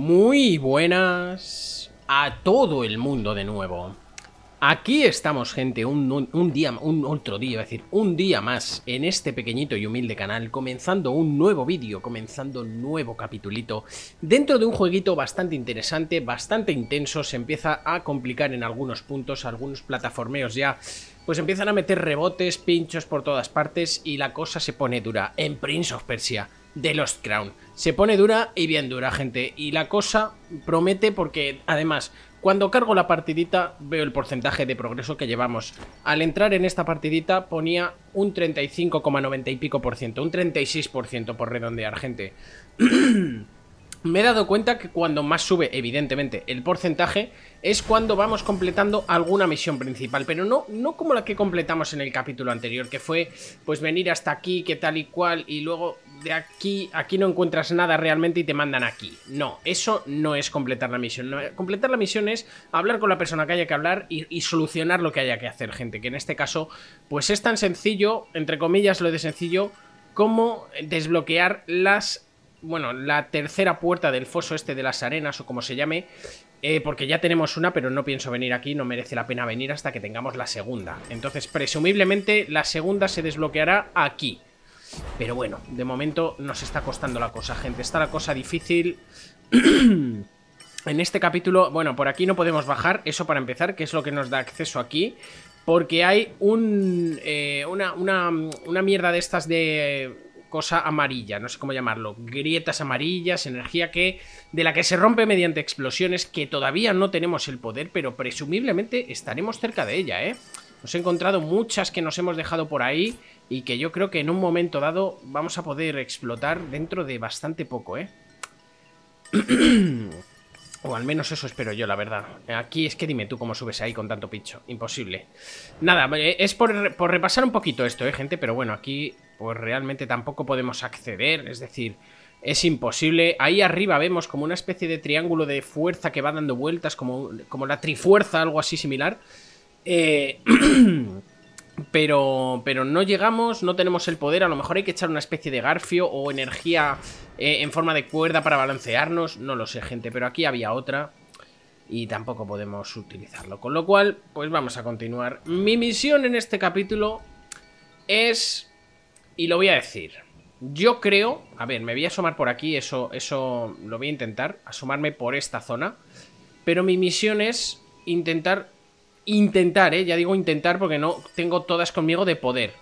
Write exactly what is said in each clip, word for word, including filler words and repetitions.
Muy buenas a todo el mundo de nuevo. Aquí estamos, gente, un, un, un día, un otro día, es decir, un día más en este pequeñito y humilde canal, comenzando un nuevo vídeo, comenzando un nuevo capitulito dentro de un jueguito bastante interesante, bastante intenso. Se empieza a complicar en algunos puntos, algunos plataformeos ya, pues empiezan a meter rebotes, pinchos por todas partes y la cosa se pone dura en Prince of Persia: The Lost Crown. Se pone dura y bien dura, gente, y la cosa promete porque, además, cuando cargo la partidita veo el porcentaje de progreso que llevamos. Al entrar en esta partidita ponía un treinta y cinco coma noventa y pico por ciento, un treinta y seis por ciento por redondear, gente. Me he dado cuenta que cuando más sube, evidentemente, el porcentaje es cuando vamos completando alguna misión principal, pero no, no como la que completamos en el capítulo anterior, que fue pues venir hasta aquí, que tal y cual, y luego de aquí, aquí no encuentras nada realmente y te mandan aquí. No, eso no es completar la misión. Completar la misión es hablar con la persona que haya que hablar y, y solucionar lo que haya que hacer, gente, que en este caso pues es tan sencillo, entre comillas lo de sencillo, como desbloquear las... bueno, la tercera puerta del foso este de las arenas o como se llame, eh, porque ya tenemos una, pero no pienso venir aquí, no merece la pena venir hasta que tengamos la segunda. Entonces, presumiblemente, la segunda se desbloqueará aquí. Pero bueno, de momento nos está costando la cosa, gente. Está la cosa difícil. En este capítulo, bueno, por aquí no podemos bajar, eso para empezar, que es lo que nos da acceso aquí. Porque hay un, eh, una, una, una mierda de estas de... cosa amarilla, no sé cómo llamarlo, grietas amarillas, energía que de la que se rompe mediante explosiones, que todavía no tenemos el poder, pero presumiblemente estaremos cerca de ella, ¿eh? Nos he encontrado muchas que nos hemos dejado por ahí y que yo creo que en un momento dado vamos a poder explotar dentro de bastante poco, ¿eh? O al menos eso espero yo, la verdad. Aquí es que dime tú cómo subes ahí con tanto pincho. Imposible. Nada, es por, por repasar un poquito esto, eh, gente. Pero bueno, aquí pues realmente tampoco podemos acceder. Es decir, es imposible. Ahí arriba vemos como una especie de triángulo de fuerza que va dando vueltas, como, como la trifuerza, algo así similar. Eh... Pero, pero no llegamos, no tenemos el poder. A lo mejor hay que echar una especie de garfio o energía eh, en forma de cuerda para balancearnos. No lo sé, gente, pero aquí había otra y tampoco podemos utilizarlo. Con lo cual, pues vamos a continuar. Mi misión en este capítulo es... y lo voy a decir. Yo creo... a ver, me voy a asomar por aquí, eso, eso lo voy a intentar. Asomarme por esta zona. Pero mi misión es intentar... Intentar, eh, ya digo intentar porque no tengo todas conmigo de poder.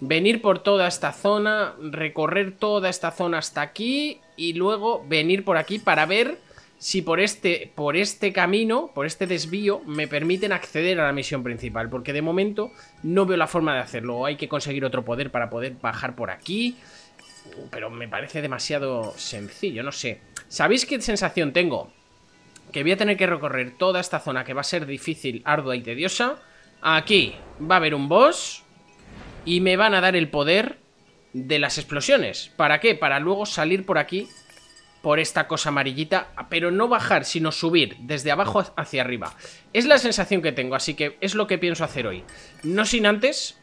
Venir por toda esta zona, recorrer toda esta zona hasta aquí y luego venir por aquí para ver si por este, por este camino, por este desvío, me permiten acceder a la misión principal. Porque de momento no veo la forma de hacerlo. Hay que conseguir otro poder para poder bajar por aquí. Pero me parece demasiado sencillo, no sé. ¿Sabéis qué sensación tengo? Que voy a tener que recorrer toda esta zona, que va a ser difícil, ardua y tediosa. Aquí va a haber un boss y me van a dar el poder de las explosiones. ¿Para qué? Para luego salir por aquí, por esta cosa amarillita, pero no bajar, sino subir desde abajo hacia arriba. Es la sensación que tengo, así que es lo que pienso hacer hoy. No sin antes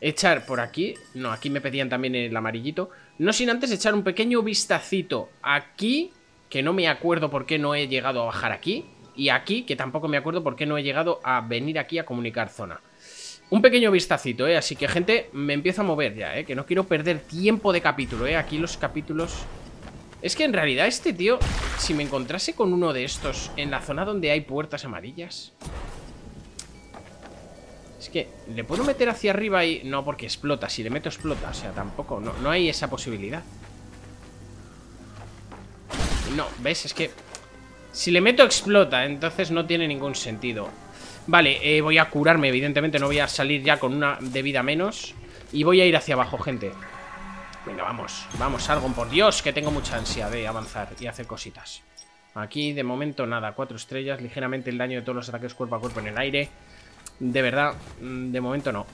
echar por aquí... no, aquí me pedían también el amarillito. No sin antes echar un pequeño vistacito aquí... que no me acuerdo por qué no he llegado a bajar aquí. Y aquí, que tampoco me acuerdo por qué no he llegado a venir aquí a comunicar zona. Un pequeño vistacito, ¿eh? Así que, gente, me empiezo a mover ya, ¿eh? Que no quiero perder tiempo de capítulo, ¿eh? Aquí los capítulos... es que en realidad este tío, si me encontrase con uno de estos en la zona donde hay puertas amarillas... es que, ¿le puedo meter hacia arriba y...? No, porque explota. Si le meto, explota. O sea, tampoco... no, no hay esa posibilidad. No, ¿ves? Es que si le meto explota, entonces no tiene ningún sentido. Vale, eh, voy a curarme, evidentemente no voy a salir ya con una de vida menos. Y voy a ir hacia abajo, gente. Venga, vamos, vamos, Sargon, por Dios, que tengo mucha ansia de avanzar y hacer cositas. Aquí, de momento, nada, cuatro estrellas, ligeramente el daño de todos los ataques cuerpo a cuerpo en el aire. De verdad, de momento no.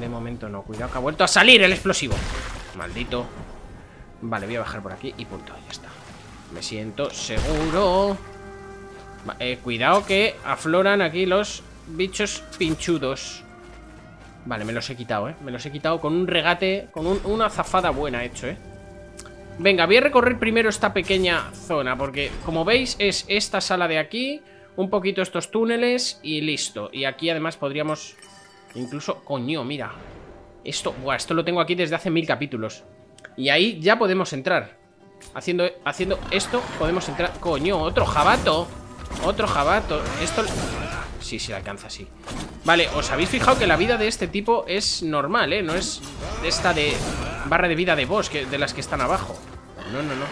De momento no, cuidado que ha vuelto a salir el explosivo. Maldito. Vale, voy a bajar por aquí y punto, ya está. Me siento seguro. eh, Cuidado que afloran aquí los bichos pinchudos. Vale, me los he quitado, eh. Me los he quitado con un regate. Con un, una zafada buena hecho, eh. Venga, voy a recorrer primero esta pequeña zona, porque como veis es esta sala de aquí, un poquito estos túneles y listo. Y aquí además podríamos... Incluso... Coño, mira. Esto... Buah, esto lo tengo aquí desde hace mil capítulos. Y ahí ya podemos entrar. Haciendo, haciendo esto podemos entrar... Coño, otro jabato. Otro jabato. Esto... Sí, se alcanza, sí. Vale, os habéis fijado que la vida de este tipo es normal, ¿eh? No es esta de... barra de vida de boss, que, de las que están abajo. No, no, no.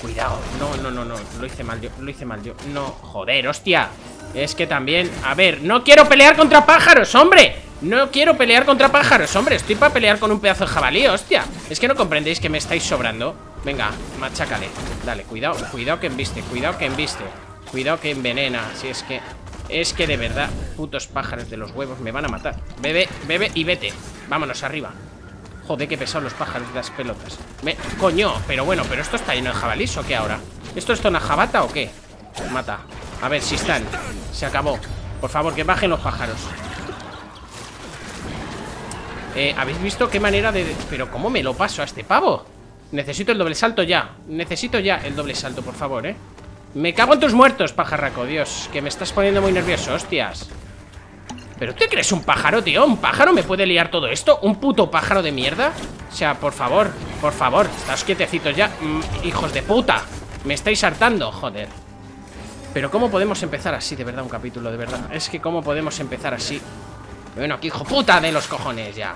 Cuidado. No, no, no, no. Lo hice mal yo. Lo hice mal yo. No. Joder, hostia. Es que también... A ver, no quiero pelear contra pájaros, hombre. No quiero pelear contra pájaros, hombre. Estoy para pelear con un pedazo de jabalí, hostia. Es que no comprendéis que me estáis sobrando. Venga, machácale. Dale, cuidado. Cuidado que embiste. Cuidado que embiste. Cuidado que envenena. Si es que... Es que de verdad, putos pájaros de los huevos me van a matar. Bebe, bebe y vete. Vámonos arriba. Joder, qué pesados los pájaros de las pelotas. Me... Coño, pero bueno, pero esto está lleno de jabalís, ¿o qué ahora? ¿Esto es zona jabata o qué? Mata. A ver, si están. Se acabó. Por favor, que bajen los pájaros. Eh, ¿habéis visto qué manera de...? Pero ¿cómo me lo paso a este pavo? Necesito el doble salto ya. Necesito ya el doble salto, por favor, ¿eh? Me cago en tus muertos, pajarraco. Dios, que me estás poniendo muy nervioso, hostias. ¿Pero tú crees un pájaro, tío? ¿Un pájaro me puede liar todo esto? ¿Un puto pájaro de mierda? O sea, por favor, por favor, estás quietecitos ya. Mm, hijos de puta. Me estáis hartando, joder. Pero ¿cómo podemos empezar así, de verdad, un capítulo, de verdad? Es que ¿cómo podemos empezar así? Bueno, que hijo puta de los cojones, ya.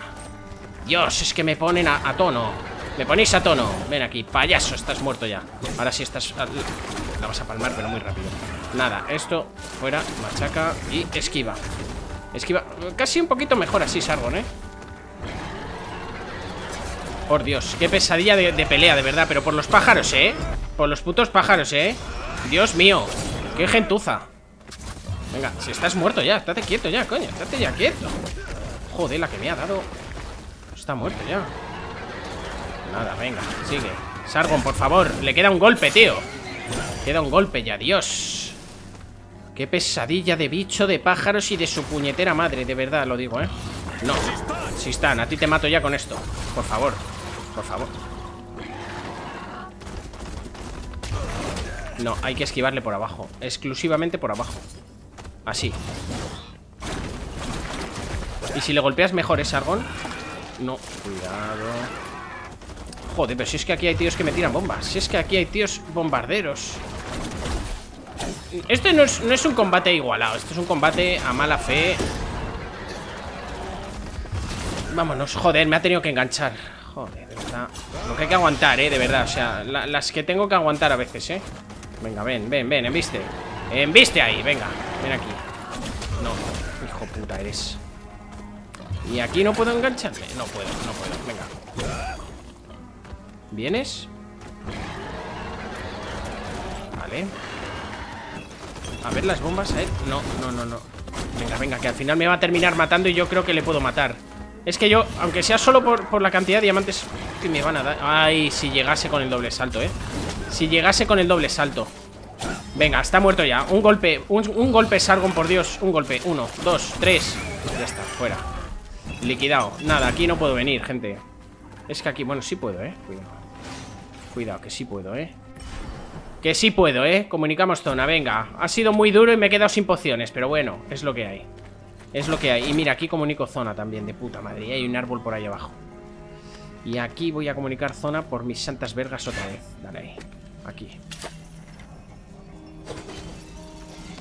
Dios, es que me ponen a, a tono. Me ponéis a tono. Ven aquí, payaso, estás muerto ya. Ahora sí estás... La vas a palmar, pero muy rápido. Nada, esto, fuera, machaca y esquiva. Esquiva, casi un poquito mejor así, Sargon, ¿eh? Por Dios, qué pesadilla de, de pelea, de verdad. Pero por los pájaros, ¿eh? Por los putos pájaros, ¿eh? Dios mío, qué gentuza. Venga, si estás muerto ya, estate quieto ya, coño, estate ya quieto. Joder, la que me ha dado. Está muerto ya. Nada, venga, sigue. Sargon, por favor, le queda un golpe, tío. Queda un golpe ya, Dios. Qué pesadilla de bicho, de pájaros y de su puñetera madre, de verdad lo digo, ¿eh? No, si están, a ti te mato ya con esto. Por favor, por favor. No, hay que esquivarle por abajo. Exclusivamente por abajo. Así. Y si le golpeas mejor, ¿eh, Sargon? No, cuidado. Joder, pero si es que aquí hay tíos que me tiran bombas. Si es que aquí hay tíos bombarderos. Este no es, no es un combate igualado. Esto es un combate a mala fe. Vámonos, joder, me ha tenido que enganchar. Joder, de verdad. Lo que hay que aguantar, eh, de verdad, o sea, la, las que tengo que aguantar a veces, eh. Venga, ven, ven, ven, embiste. Embiste ahí, venga, ven aquí. No, hijo puta eres. Y aquí no puedo engancharme. No puedo, no puedo, venga. ¿Vienes? Vale. A ver las bombas, ¿eh? No, no, no, no. Venga, venga, que al final me va a terminar matando y yo creo que le puedo matar. Es que yo, aunque sea solo por, por la cantidad de diamantes que me van a dar... Ay, si llegase con el doble salto, ¿eh? Si llegase con el doble salto. Venga, está muerto ya. Un golpe, un, un golpe, Sargon, por Dios. Un golpe, uno, dos, tres. Ya está, fuera. Liquidado. Nada, aquí no puedo venir, gente. Es que aquí, bueno, sí puedo, ¿eh? Cuidado. Cuidado, que sí puedo, ¿eh? Que sí puedo, ¿eh? Comunicamos zona, venga. Ha sido muy duro y me he quedado sin pociones. Pero bueno, es lo que hay. Es lo que hay, y mira, aquí comunico zona también. De puta madre, y hay un árbol por ahí abajo. Y aquí voy a comunicar zona por mis santas vergas otra vez. Dale ahí, aquí.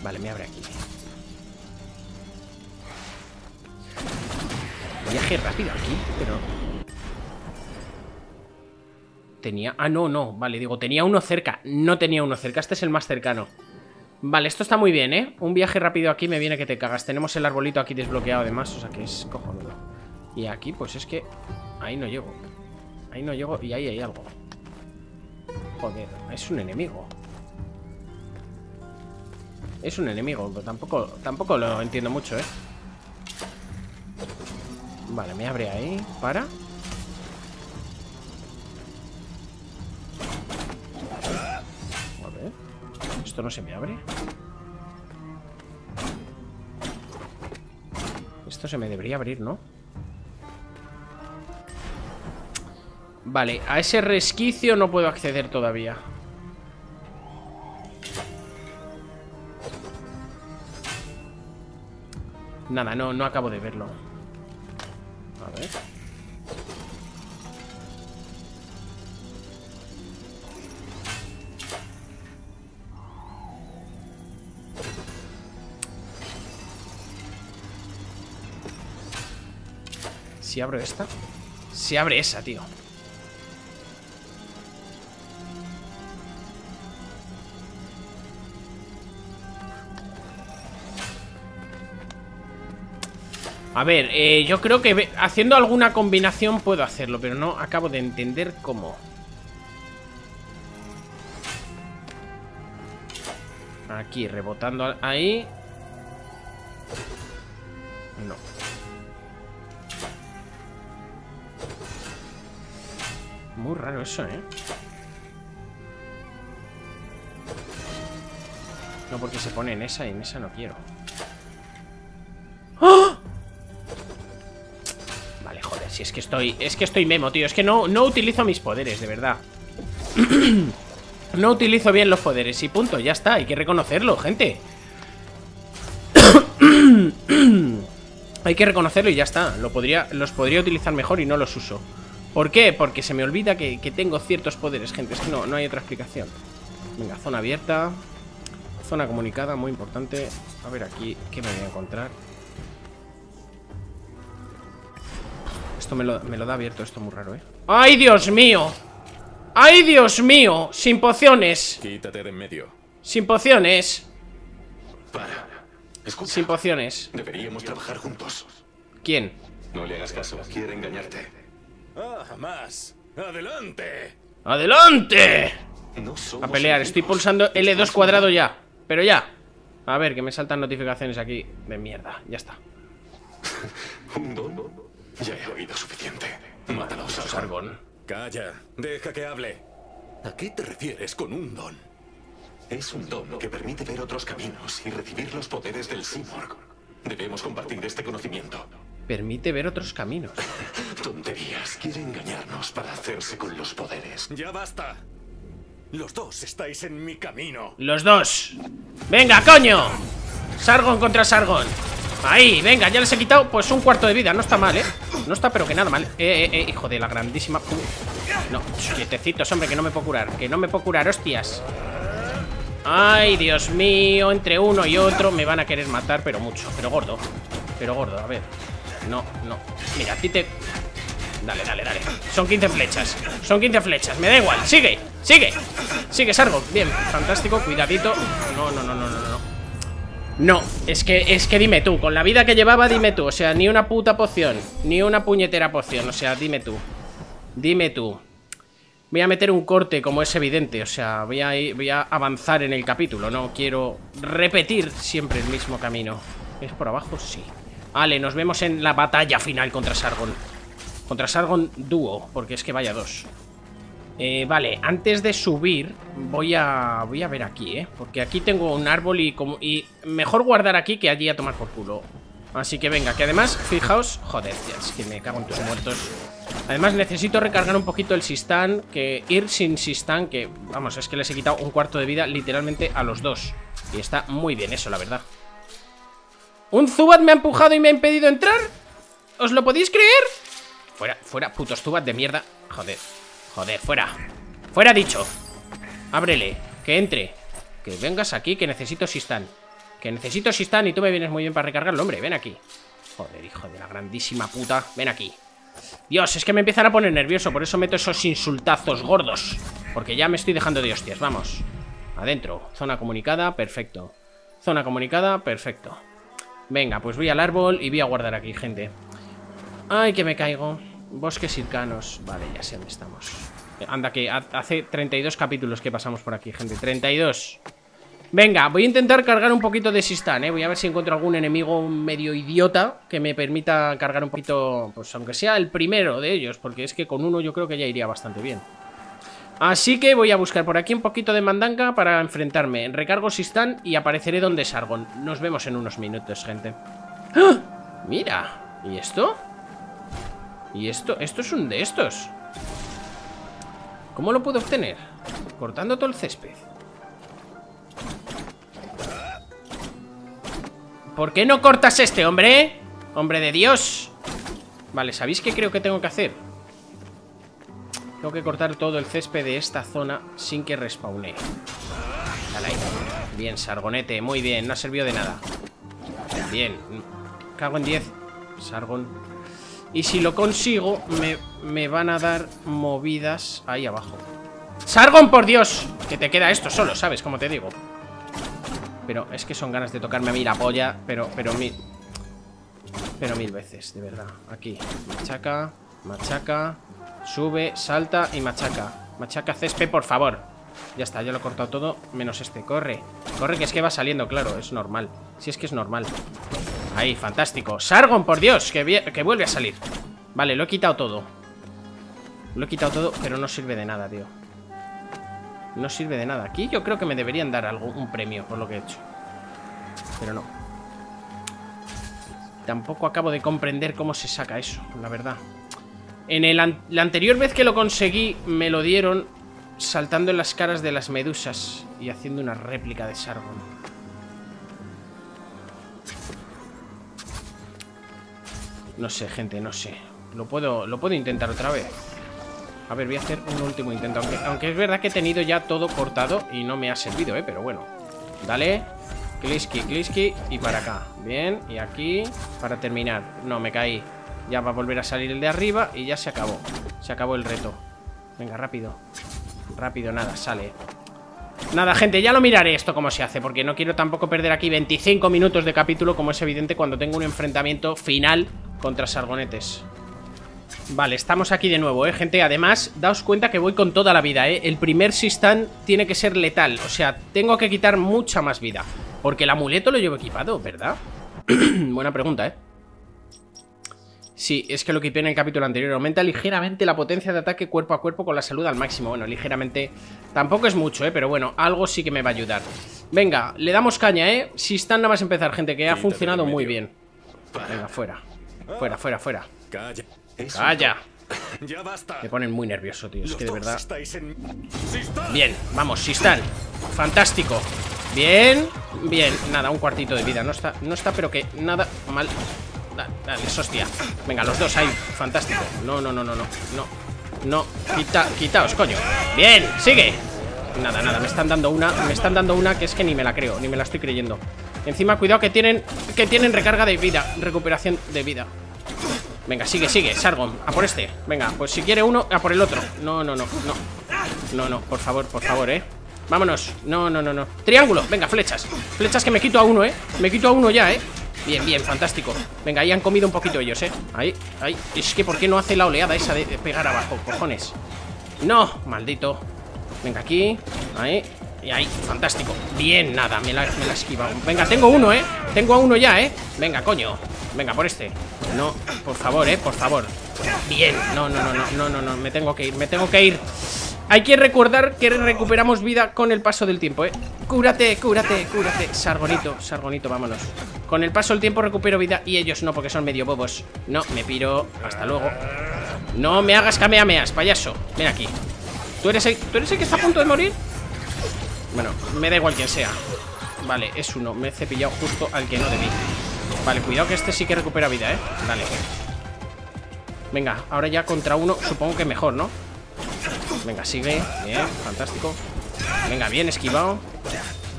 Vale, me abre aquí. Viaje rápido aquí, pero... Tenía... Ah, no, no, vale, digo, tenía uno cerca. No tenía uno cerca, este es el más cercano. Vale, esto está muy bien, ¿eh? Un viaje rápido aquí me viene que te cagas. Tenemos el arbolito aquí desbloqueado además, o sea que es cojonudo. Y aquí, pues es que... Ahí no llego. Ahí no llego y ahí hay algo. Joder, es un enemigo. Es un enemigo, pero tampoco, tampoco lo entiendo mucho, ¿eh? Vale, me abre ahí, para... Esto no se me abre. Esto se me debería abrir, ¿no? Vale, a ese resquicio no puedo acceder todavía. Nada, no, no acabo de verlo. A ver. Si abro esta, se abre esa, tío. A ver, eh, yo creo que haciendo alguna combinación puedo hacerlo, pero no acabo de entender cómo. Aquí, rebotando ahí. No. Muy raro eso, ¿eh? No, porque se pone en esa y en esa no quiero. Si es que estoy, es que estoy memo, tío. Es que no, no utilizo mis poderes, de verdad. No utilizo bien los poderes y punto, ya está. Hay que reconocerlo, gente. Hay que reconocerlo y ya está. Lo podría, los podría utilizar mejor y no los uso. ¿Por qué? Porque se me olvida que, que tengo ciertos poderes, gente. Es que no, no hay otra explicación. Venga, zona abierta. Zona comunicada, muy importante. A ver aquí, ¿qué me voy a encontrar? Esto me lo, me lo da abierto, esto muy raro, ¿eh? ¡Ay, Dios mío! ¡Ay, Dios mío! ¡Sin pociones! Quítate de en medio. ¡Sin pociones! Para. Escucha. Sin pociones. Deberíamos trabajar juntos. ¿Quién? No le hagas caso. Quiere engañarte. Ah, jamás. ¡Adelante! ¡Adelante! No somos a pelear. Estoy pulsando L dos cuadrado ya. Pero ya. A ver, que me saltan notificaciones aquí de mierda. Ya está. ¿Un don? Ya he oído suficiente. Mátalos, Sargon. Calla, deja que hable. ¿A qué te refieres con un don? Es un don que permite ver otros caminos y recibir los poderes del Simurgh. Debemos compartir este conocimiento. Permite ver otros caminos. Tonterías. Quiere engañarnos para hacerse con los poderes. Ya basta. Los dos estáis en mi camino. Los dos. Venga, coño. Sargon contra Sargon. Ahí, venga, ya les he quitado pues un cuarto de vida. No está mal, ¿eh? No está pero que nada mal. Eh, eh, eh, hijo de la grandísima. No, quietecitos, hombre, que no me puedo curar. Que no me puedo curar, hostias. Ay, Dios mío. Entre uno y otro me van a querer matar. Pero mucho, pero gordo. Pero gordo, a ver. No, no. Mira, a ti te... Dale, dale, dale. Son quince flechas. Son quince flechas, me da igual. Sigue, sigue. Sigue, Sargon. Bien, fantástico, cuidadito. No, no, no, no, no, no. No, es que, es que dime tú, con la vida que llevaba, dime tú, o sea, ni una puta poción, ni una puñetera poción, o sea, dime tú, dime tú. Voy a meter un corte, como es evidente, o sea, voy a, voy a avanzar en el capítulo, no quiero repetir siempre el mismo camino. ¿Es por abajo? Sí. Vale, nos vemos en la batalla final contra Sargon. Contra Sargon dúo, porque es que vaya dos. Eh, vale, antes de subir voy a voy a ver aquí, ¿eh? Porque aquí tengo un árbol y, como, y mejor guardar aquí que allí a tomar por culo. Así que venga, que además, fijaos. Joder, ya, es que me cago en tus muertos. Además necesito recargar un poquito el Sistán. Que ir sin Sistán, que vamos, es que les he quitado un cuarto de vida literalmente a los dos. Y está muy bien eso, la verdad. ¿Un Zubat me ha empujado y me ha impedido entrar? ¿Os lo podéis creer? Fuera, fuera, putos Zubat de mierda. Joder. Joder, fuera. Fuera dicho. Ábrele, que entre. Que vengas aquí, que necesito Sistán. Que necesito Sistán y tú me vienes muy bien para recargarlo, hombre, ven aquí. Joder, hijo de la grandísima puta, ven aquí. Dios, es que me empiezan a poner nervioso. Por eso meto esos insultazos gordos. Porque ya me estoy dejando de hostias, vamos. Adentro, zona comunicada, perfecto. Zona comunicada, perfecto. Venga, pues voy al árbol y voy a guardar aquí, gente. Ay, que me caigo. Bosques circanos. Vale, ya sé dónde estamos. Anda, que hace treinta y dos capítulos que pasamos por aquí, gente. treinta y dos. Venga, voy a intentar cargar un poquito de Sistán, ¿eh? Voy a ver si encuentro algún enemigo medio idiota que me permita cargar un poquito, pues aunque sea el primero de ellos, porque es que con uno yo creo que ya iría bastante bien. Así que voy a buscar por aquí un poquito de mandanga para enfrentarme. Recargo Sistán y apareceré donde Sargon. Nos vemos en unos minutos, gente. ¡Ah! Mira. ¿Y esto? ¿Y esto? Esto es un de estos. ¿Cómo lo puedo obtener? Cortando todo el césped. ¿Por qué no cortas este, hombre? ¡Hombre de Dios! Vale, ¿sabéis qué creo que tengo que hacer? Tengo que cortar todo el césped de esta zona sin que respawnee. Dale ahí. Bien, Sargonete, muy bien, no ha servido de nada. Bien. Cago en diez, Sargon. Y si lo consigo, me, me van a dar movidas ahí abajo. ¡Sargon, por Dios! Que te queda esto solo, ¿sabes? Como te digo. Pero es que son ganas de tocarme a mí la polla. Pero, pero mil. Pero mil veces, de verdad. Aquí, machaca, machaca. Sube, salta y machaca. Machaca césped, por favor. Ya está, ya lo he cortado todo, menos este. Corre, corre, que es que va saliendo, claro. Es normal, si es que es normal. Ahí, fantástico, Sargon, por Dios. Que, que vuelve a salir. Vale, lo he quitado todo. Lo he quitado todo, pero no sirve de nada, tío. No sirve de nada. Aquí yo creo que me deberían dar algo, un premio por lo que he hecho. Pero no. Tampoco acabo de comprender cómo se saca eso, la verdad. En el an la anterior vez que lo conseguí, me lo dieron saltando en las caras de las medusas y haciendo una réplica de Sargon. No sé, gente, no sé. Lo puedo, lo puedo intentar otra vez. A ver, voy a hacer un último intento. Aunque, aunque es verdad que he tenido ya todo cortado y no me ha servido, ¿eh? Pero bueno. Dale. Clisky, clisky. Y para acá. Bien. Y aquí. Para terminar. No, me caí. Ya va a volver a salir el de arriba y ya se acabó. Se acabó el reto. Venga, rápido. Rápido, nada, sale. Nada, gente, ya lo miraré esto cómo se hace, porque no quiero tampoco perder aquí veinticinco minutos de capítulo, como es evidente cuando tengo un enfrentamiento final contra Sargonetes. Vale, estamos aquí de nuevo, eh, gente. Además, daos cuenta que voy con toda la vida, eh. El primer Sistán tiene que ser letal. O sea, tengo que quitar mucha más vida. Porque el amuleto lo llevo equipado, ¿verdad? Buena pregunta, eh. Sí, es que lo equipé en el capítulo anterior. Aumenta ligeramente la potencia de ataque cuerpo a cuerpo con la salud al máximo. Bueno, ligeramente tampoco es mucho, eh, pero bueno, algo sí que me va a ayudar. Venga, le damos caña, eh. Sistán nada más empezar, gente, que ha funcionado muy bien. Venga, fuera. Fuera, fuera, fuera. Calla. Calla. Ya basta. Me ponen muy nervioso, tío. Es que de verdad. Bien, vamos, Sistán. Fantástico. Bien, bien. Nada, un cuartito de vida. No está, no está, pero que nada mal. Dale, dale, hostia. Venga, los dos ahí. Fantástico. No, no, no, no, no. No, no. Quita, quitaos, coño. Bien, sigue. Nada, nada. Me están dando una. Me están dando una que es que ni me la creo. Ni me la estoy creyendo. Encima, cuidado que tienen. Que tienen recarga de vida. Recuperación de vida. Venga, sigue, sigue, Sargon, a por este. Venga, pues si quiere uno, a por el otro. No, no, no, no. No, no, por favor, por favor, eh. Vámonos, no, no, no, no. Triángulo, venga, flechas. Flechas que me quito a uno, eh. Me quito a uno ya, eh. Bien, bien, fantástico. Venga, ahí han comido un poquito ellos, eh. Ahí, ahí. Es que ¿por qué no hace la oleada esa de pegar abajo, cojones? No, maldito. Venga, aquí, ahí. Y ahí, fantástico. Bien, nada, me la, me la esquiva. Venga, tengo uno, eh. Tengo a uno ya, eh. Venga, coño. Venga, por este. No, por favor, eh, por favor. Bien, no, no, no, no, no, no, no. Me tengo que ir, me tengo que ir. Hay que recordar que recuperamos vida con el paso del tiempo, eh. Cúrate, cúrate, cúrate. Sargonito, Sargonito, vámonos. Con el paso del tiempo recupero vida y ellos no, porque son medio bobos. No, me piro. Hasta luego. No me hagas cameameas, payaso. Ven aquí. ¿Tú eres el, ¿tú eres el que está a punto de morir? Bueno, me da igual quién sea. Vale, es uno, me he cepillado justo al que no debí. Vale, cuidado que este sí que recupera vida, eh. Dale. Venga, ahora ya contra uno, supongo que mejor, ¿no? Venga, sigue, bien, fantástico. Venga, bien, esquivado.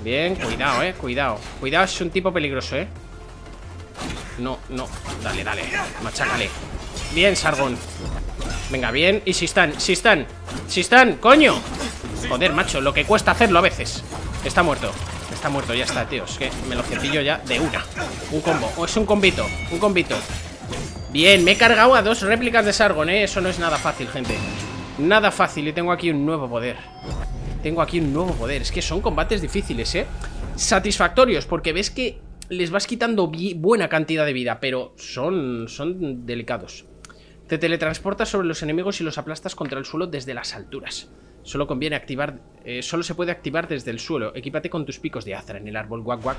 Bien, cuidado, eh, cuidado. Cuidado, es un tipo peligroso, eh. No, no, dale, dale. Machácale, bien, Sargon. Venga, bien, y Sistán, Sistán, Sistán, coño. Joder, macho, lo que cuesta hacerlo a veces. Está muerto, está muerto, ya está, tío. Es que me lo cepillo ya de una. Un combo, o es un combito, un combito. Bien, me he cargado a dos réplicas de Sargon, eh, eso no es nada fácil, gente. Nada fácil, y tengo aquí un nuevo poder. Tengo aquí un nuevo poder, es que son combates difíciles, eh. Satisfactorios, porque ves que les vas quitando buena cantidad de vida, pero son, son delicados. Te teletransportas sobre los enemigos y los aplastas contra el suelo desde las alturas. Solo conviene activar... Eh, solo se puede activar desde el suelo. Equípate con tus picos de azra en el árbol. Guac, guac.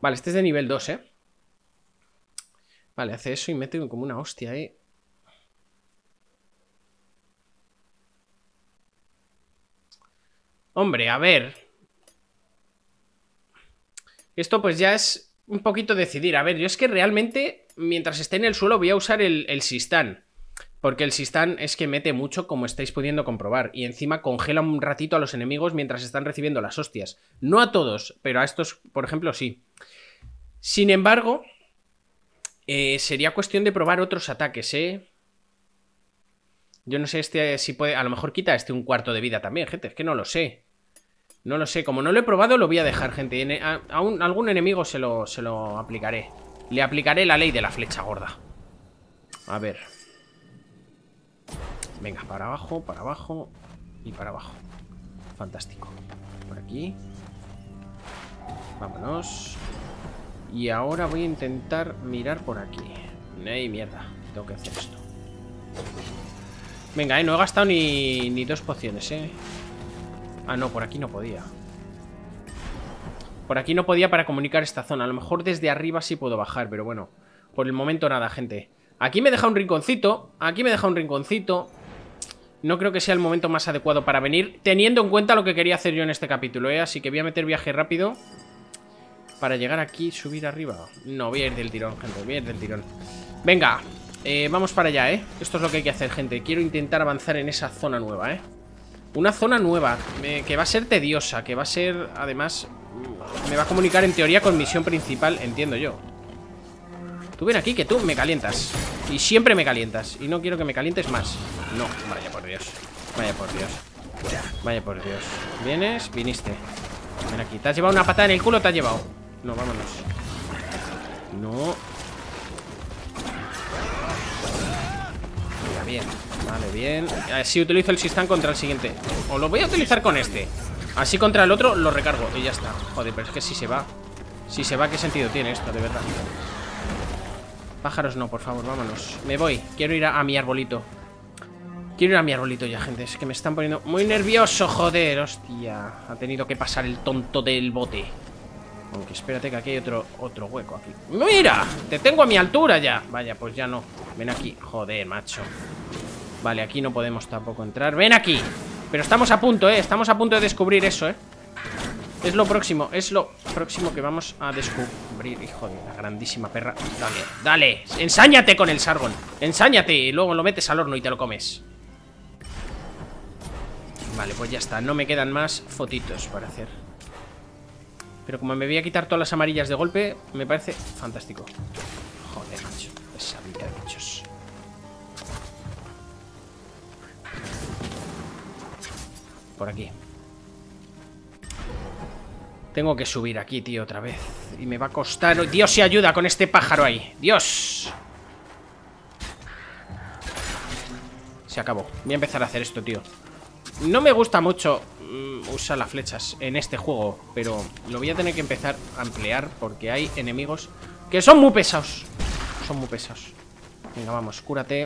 Vale, este es de nivel dos, ¿eh? Vale, hace eso y mete como una hostia, ¿eh? Hombre, a ver. Esto pues ya es un poquito decidir. A ver, yo es que realmente, mientras esté en el suelo, voy a usar el, el Sistán. Porque el Sistán es que mete mucho, como estáis pudiendo comprobar. Y encima congela un ratito a los enemigos mientras están recibiendo las hostias. No a todos, pero a estos, por ejemplo, sí. Sin embargo, eh, sería cuestión de probar otros ataques, ¿eh? Yo no sé este si puede... A lo mejor quita este un cuarto de vida también, gente. Es que no lo sé. No lo sé. Como no lo he probado, lo voy a dejar, gente. A, a, un, a algún enemigo se lo, se lo aplicaré. Le aplicaré la ley de la flecha gorda. A ver... Venga, para abajo, para abajo y para abajo. Fantástico. Por aquí. Vámonos. Y ahora voy a intentar mirar por aquí. ¡Ey, mierda! Tengo que hacer esto. Venga, eh, no he gastado ni, ni dos pociones, eh. Ah, no, por aquí no podía. Por aquí no podía para comunicar esta zona. A lo mejor desde arriba sí puedo bajar, pero bueno. Por el momento nada, gente. Aquí me deja un rinconcito. Aquí me deja un rinconcito. No creo que sea el momento más adecuado para venir, teniendo en cuenta lo que quería hacer yo en este capítulo, eh. Así que voy a meter viaje rápido para llegar aquí y subir arriba. No, voy a ir del tirón, gente. Voy a ir del tirón. Venga. Eh, vamos para allá, ¿eh? Esto es lo que hay que hacer, gente. Quiero intentar avanzar en esa zona nueva, ¿eh? Una zona nueva, eh, que va a ser tediosa, que va a ser, además, me va a comunicar en teoría con misión principal, entiendo yo. Tú ven aquí que tú me calientas. Y siempre me calientas. Y no quiero que me calientes más. No, vaya por Dios. Vaya por Dios. Vaya por Dios. Vienes, viniste. Ven aquí. ¿Te has llevado una patada en el culo? ¿Te has llevado? No, vámonos. No... Bien, vale, bien. Así utilizo el Sistán contra el siguiente. O lo voy a utilizar con este. Así contra el otro lo recargo y ya está. Joder, pero es que si se va. Si se va, ¿qué sentido tiene esto, de verdad? Pájaros no, por favor, vámonos. Me voy, quiero ir a, a mi arbolito. Quiero ir a mi arbolito ya, gente. Es que me están poniendo muy nervioso, joder. Hostia, ha tenido que pasar el tonto del bote. Aunque espérate que aquí hay otro, otro hueco aquí. ¡Mira! Te tengo a mi altura ya. Vaya, pues ya no. Ven aquí. Joder, macho. Vale, aquí no podemos tampoco entrar. ¡Ven aquí! Pero estamos a punto, ¿eh? Estamos a punto de descubrir eso, ¿eh? Es lo próximo. Es lo próximo que vamos a descubrir. Hijo de la grandísima perra. Dale, dale. Ensáñate con el Sargon. Ensáñate. Y luego lo metes al horno y te lo comes. Vale, pues ya está. No me quedan más fotitos para hacer. Pero como me voy a quitar todas las amarillas de golpe, me parece fantástico. Joder, macho. Esa vida de bichos. Por aquí. Tengo que subir aquí, tío, otra vez. Y me va a costar... ¡Dios se ayuda con este pájaro ahí! ¡Dios! Se acabó. Voy a empezar a hacer esto, tío. No me gusta mucho... usa las flechas en este juego, pero lo voy a tener que empezar a ampliar porque hay enemigos que son muy pesados. Son muy pesados. Venga, vamos, cúrate.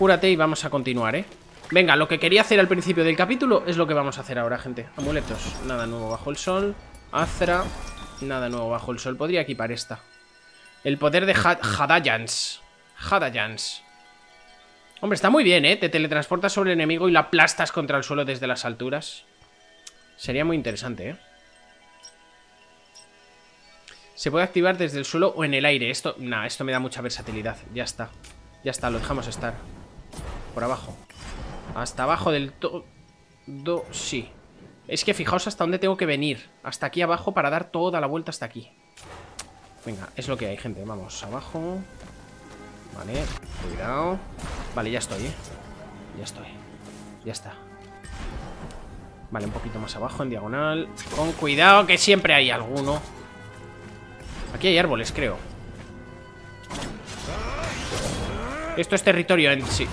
Cúrate y vamos a continuar, ¿eh? Venga, lo que quería hacer al principio del capítulo es lo que vamos a hacer ahora, gente. Amuletos, nada nuevo bajo el sol. Azra, nada nuevo bajo el sol. Podría equipar esta. El poder de Hadayans. Hadayans. Hombre, está muy bien, ¿eh? Te teletransportas sobre el enemigo y lo aplastas contra el suelo desde las alturas. Sería muy interesante, ¿eh? Se puede activar desde el suelo o en el aire. Esto, nah, esto me da mucha versatilidad. Ya está. Ya está, lo dejamos estar. Por abajo. Hasta abajo del todo. Do... Sí. Es que fijaos hasta dónde tengo que venir. Hasta aquí abajo para dar toda la vuelta hasta aquí. Venga, es lo que hay, gente. Vamos, abajo... Vale, cuidado. Vale, ya estoy, ¿eh? Ya estoy. Ya está. Vale, un poquito más abajo, en diagonal. Con cuidado, que siempre hay alguno. Aquí hay árboles, creo. Esto es territorio en sí.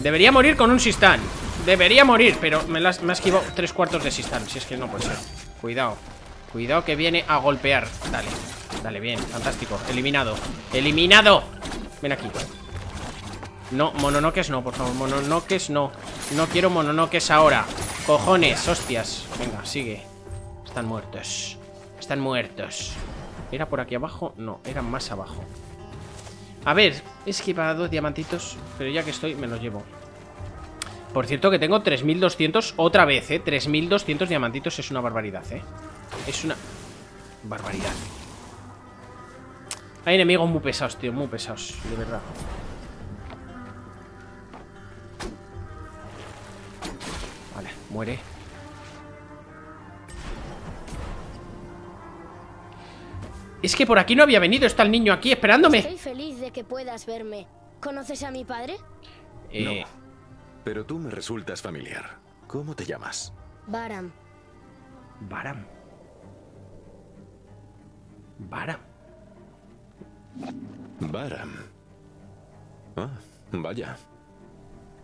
Debería morir con un Sistán. Debería morir, pero me, las, me has esquivado tres cuartos de Sistán. Si es que no puede ser. Cuidado. Cuidado que viene a golpear. Dale, dale, bien, fantástico. Eliminado, eliminado. Ven aquí. No, mononoques no, por favor, mononoques no. No quiero mononoques ahora. Cojones, hostias. Venga, sigue. Están muertos. Están muertos. ¿Era por aquí abajo? No, era más abajo. A ver, es que para dos diamantitos, pero ya que estoy, me los llevo. Por cierto que tengo tres mil doscientos otra vez, ¿eh? tres mil doscientos diamantitos es una barbaridad, ¿eh? Es una barbaridad. Hay enemigos muy pesados, tío, muy pesados, de verdad. Vale, muere. Es que por aquí no había venido, está el niño aquí esperándome. Estoy feliz de que puedas verme. ¿Conoces a mi padre? Eh... No. Pero tú me resultas familiar. ¿Cómo te llamas? Vahram. Vahram. Vahram. Vahram. Ah, vaya.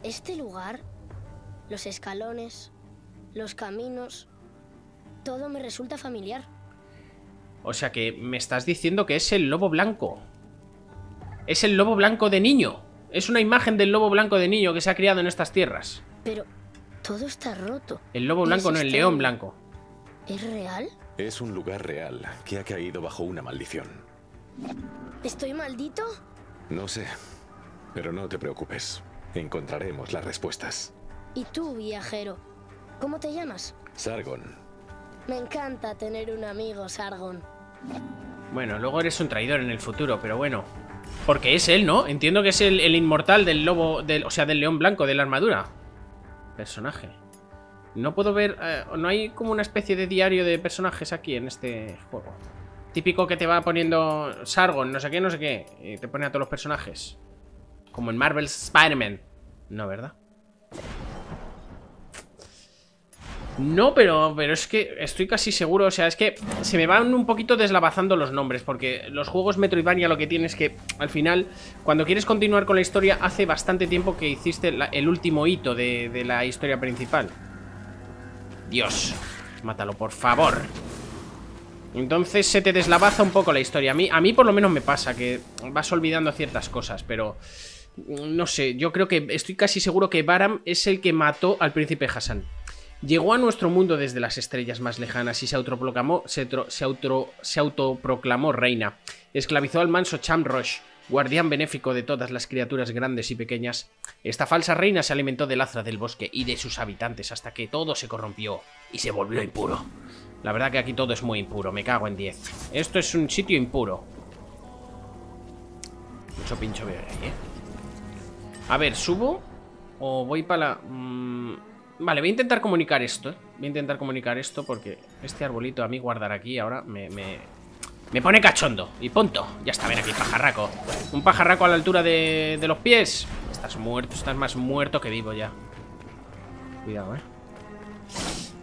Este lugar, los escalones, los caminos, todo me resulta familiar. O sea que me estás diciendo que es el lobo blanco. Es el lobo blanco de niño. Es una imagen del lobo blanco de niño que se ha criado en estas tierras. Pero todo está roto. El lobo blanco, no, el león blanco. ¿Es real? Es un lugar real que ha caído bajo una maldición. ¿Estoy maldito? No sé, pero no te preocupes. Encontraremos las respuestas. ¿Y tú, viajero? ¿Cómo te llamas? Sargon. Me encanta tener un amigo, Sargon. Bueno, luego eres un traidor en el futuro, pero bueno... Porque es él, ¿no? Entiendo que es el, el inmortal del lobo, del, o sea, del león blanco, de la armadura. Personaje. No puedo ver... Eh, no hay como una especie de diario de personajes aquí en este juego. Típico que te va poniendo Sargon, no sé qué, no sé qué. Y te pone a todos los personajes. Como en Marvel Spider-Man. No, ¿verdad? No, pero, pero es que estoy casi seguro. O sea, es que se me van un poquito deslavazando los nombres, porque los juegos Metroidvania lo que tienen es que al final, cuando quieres continuar con la historia, hace bastante tiempo que hiciste la, el último hito de, de la historia principal. Dios, mátalo, por favor. Entonces se te deslavaza un poco la historia. A mí, a mí por lo menos me pasa que vas olvidando ciertas cosas, pero no sé, yo creo que estoy casi seguro que Vahram es el que mató al príncipe Hassan. Llegó a nuestro mundo desde las estrellas más lejanas y se autoproclamó, se, tro, se, auto, se autoproclamó reina. Esclavizó al manso Chamrosh, guardián benéfico de todas las criaturas grandes y pequeñas. Esta falsa reina se alimentó del azra del bosque y de sus habitantes hasta que todo se corrompió y se volvió impuro. La verdad que aquí todo es muy impuro, me cago en diez. Esto es un sitio impuro. Mucho pincho veo ahí, ¿eh? A ver, ¿subo o voy para la...? Mmm... Vale, voy a intentar comunicar esto, ¿eh? Voy a intentar comunicar esto porque este arbolito a mí guardar aquí ahora me, me, me pone cachondo. Y punto. Ya está, ven aquí, pajarraco. Un pajarraco a la altura de, de los pies. Estás muerto, estás más muerto que vivo ya. Cuidado, eh.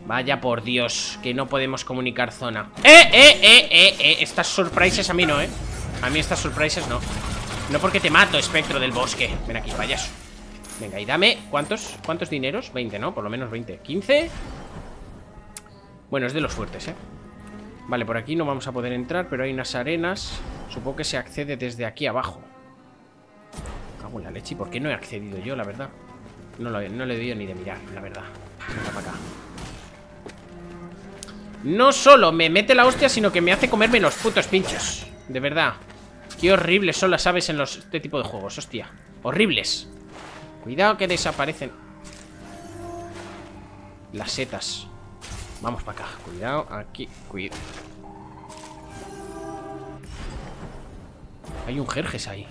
Vaya por Dios, que no podemos comunicar zona. ¡Eh, eh, eh, eh, eh! Estas surprises a mí no, eh. A mí estas surprises no. No porque te mato, espectro del bosque. Ven aquí, payaso. Venga, y dame... ¿Cuántos? ¿Cuántos dineros? veinte, ¿no? Por lo menos veinte. ¿quince? Bueno, es de los fuertes, ¿eh? Vale, por aquí no vamos a poder entrar, pero hay unas arenas. Supongo que se accede desde aquí abajo. Cago en la leche. ¿Y por qué no he accedido yo, la verdad? No, lo, no le doy ni de mirar, la verdad. Venga para acá. No solo me mete la hostia, sino que me hace comerme los putos pinchos. De verdad. Qué horribles son las aves en los, este tipo de juegos, hostia. Horribles. Cuidado que desaparecen las setas. Vamos para acá. Cuidado, aquí. Cuidado. Hay un Jerjes ahí.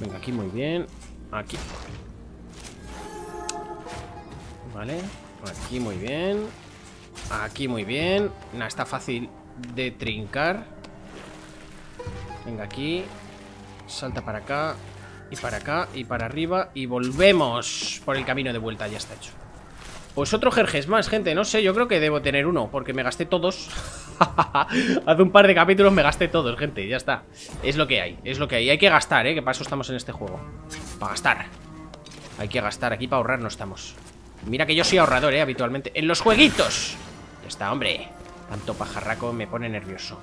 Venga, aquí muy bien. Aquí. Vale. Aquí muy bien. Aquí muy bien. Nah, está fácil de trincar. Venga, aquí. Salta para acá. Y para acá, y para arriba, y volvemos por el camino de vuelta, ya está hecho. Pues otro Jerjes más, gente, no sé, yo creo que debo tener uno, porque me gasté todos. Hace un par de capítulos me gasté todos, gente, ya está. Es lo que hay, es lo que hay, hay que gastar, ¿eh? Que para eso estamos en este juego. Para gastar. Hay que gastar, aquí para ahorrar no estamos. Mira que yo soy ahorrador, ¿eh? Habitualmente. ¡En los jueguitos! Ya está, hombre. Tanto pajarraco me pone nervioso.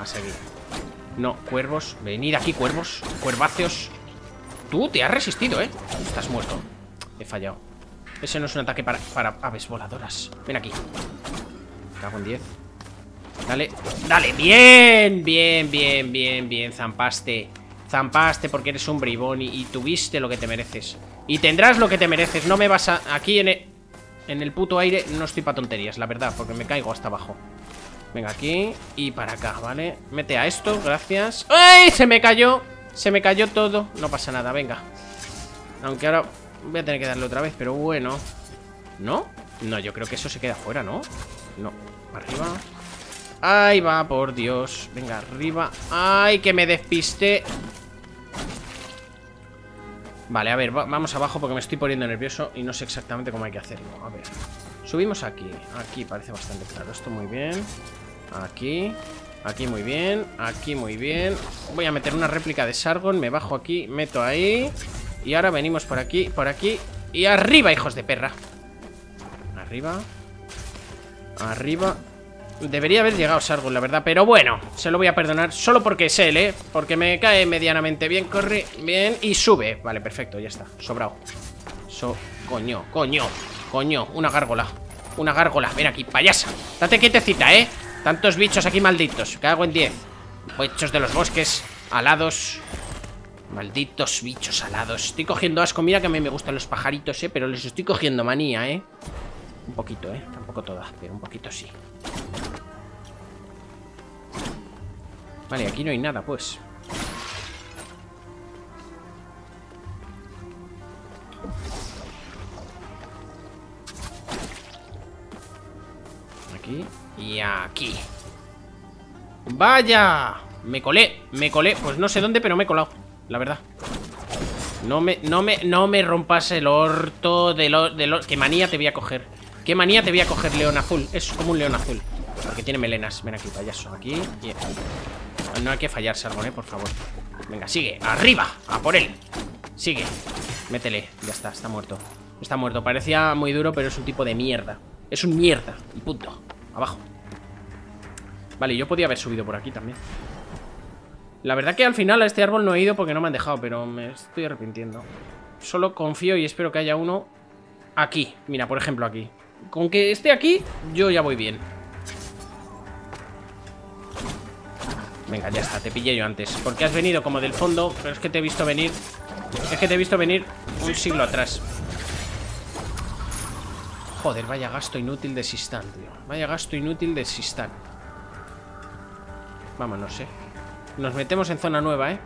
A seguir. No, cuervos. Venid aquí, cuervos. Cuerváceos. Tú te has resistido, ¿eh? Estás muerto. He fallado. Ese no es un ataque para, para aves voladoras. Ven aquí. Cago en diez. Dale, dale, bien, bien, bien, bien, bien, zampaste. Zampaste porque eres un bribón y, y tuviste lo que te mereces. Y tendrás lo que te mereces, no me vas a... Aquí en el, en el puto aire no estoy para tonterías, la verdad, porque me caigo hasta abajo. Venga, aquí y para acá, ¿vale? Mete a esto, gracias. ¡Ay! Se me cayó, se me cayó todo. No pasa nada, venga. Aunque ahora voy a tener que darle otra vez, pero bueno. ¿No? No, yo creo que eso se queda fuera, ¿no? No, para arriba. Ahí va, por Dios. Venga, arriba. ¡Ay, que me despiste! Vale, a ver, va, vamos abajo porque me estoy poniendo nervioso y no sé exactamente cómo hay que hacerlo. A ver, subimos aquí. Aquí parece bastante claro. Esto muy bien. Aquí. Aquí muy bien. Aquí muy bien. Voy a meter una réplica de Sargon. Me bajo aquí, meto ahí. Y ahora venimos por aquí, por aquí. Y arriba, hijos de perra. Arriba. Arriba. Debería haber llegado Sargon, la verdad, pero bueno, se lo voy a perdonar, solo porque es él, ¿eh? Porque me cae medianamente bien, corre, bien, y sube. Vale, perfecto, ya está, sobrado. So, coño, coño, coño, una gárgola, una gárgola, ven aquí, payasa. Date quietecita, ¿eh? Tantos bichos aquí malditos, cago en diez. Bichos de los bosques, alados. Malditos bichos alados. Estoy cogiendo asco, mira que a mí me gustan los pajaritos, ¿eh? Pero les estoy cogiendo manía, ¿eh? Un poquito, ¿eh? Tampoco toda, pero un poquito sí. Vale, aquí no hay nada, pues. Aquí y aquí. ¡Vaya! Me colé, me colé. Pues no sé dónde, pero me he colado, la verdad. No me, no me, no me rompas el orto de lo, de lo... Qué manía te voy a coger. Qué manía te voy a coger, león azul. Es como un león azul. Porque tiene melenas. Ven aquí, payaso. Aquí y aquí. No hay que fallar, Sargon, ¿eh? Por favor. Venga, sigue. ¡Arriba! ¡A por él! Sigue. Métele. Ya está, está muerto. Está muerto. Parecía muy duro, pero es un tipo de mierda. Es un mierda. Y punto. Abajo. Vale, yo podía haber subido por aquí también. La verdad que al final a este árbol no he ido porque no me han dejado, pero me estoy arrepintiendo. Solo confío y espero que haya uno aquí. Mira, por ejemplo, aquí. Con que esté aquí, yo ya voy bien. Venga, ya está, te pillé yo antes. Porque has venido como del fondo. Pero es que te he visto venir. Es que te he visto venir un siglo atrás. Joder, vaya gasto inútil de Sistán, tío. Vaya gasto inútil de Sistán. Vámonos, eh. Nos metemos en zona nueva, eh.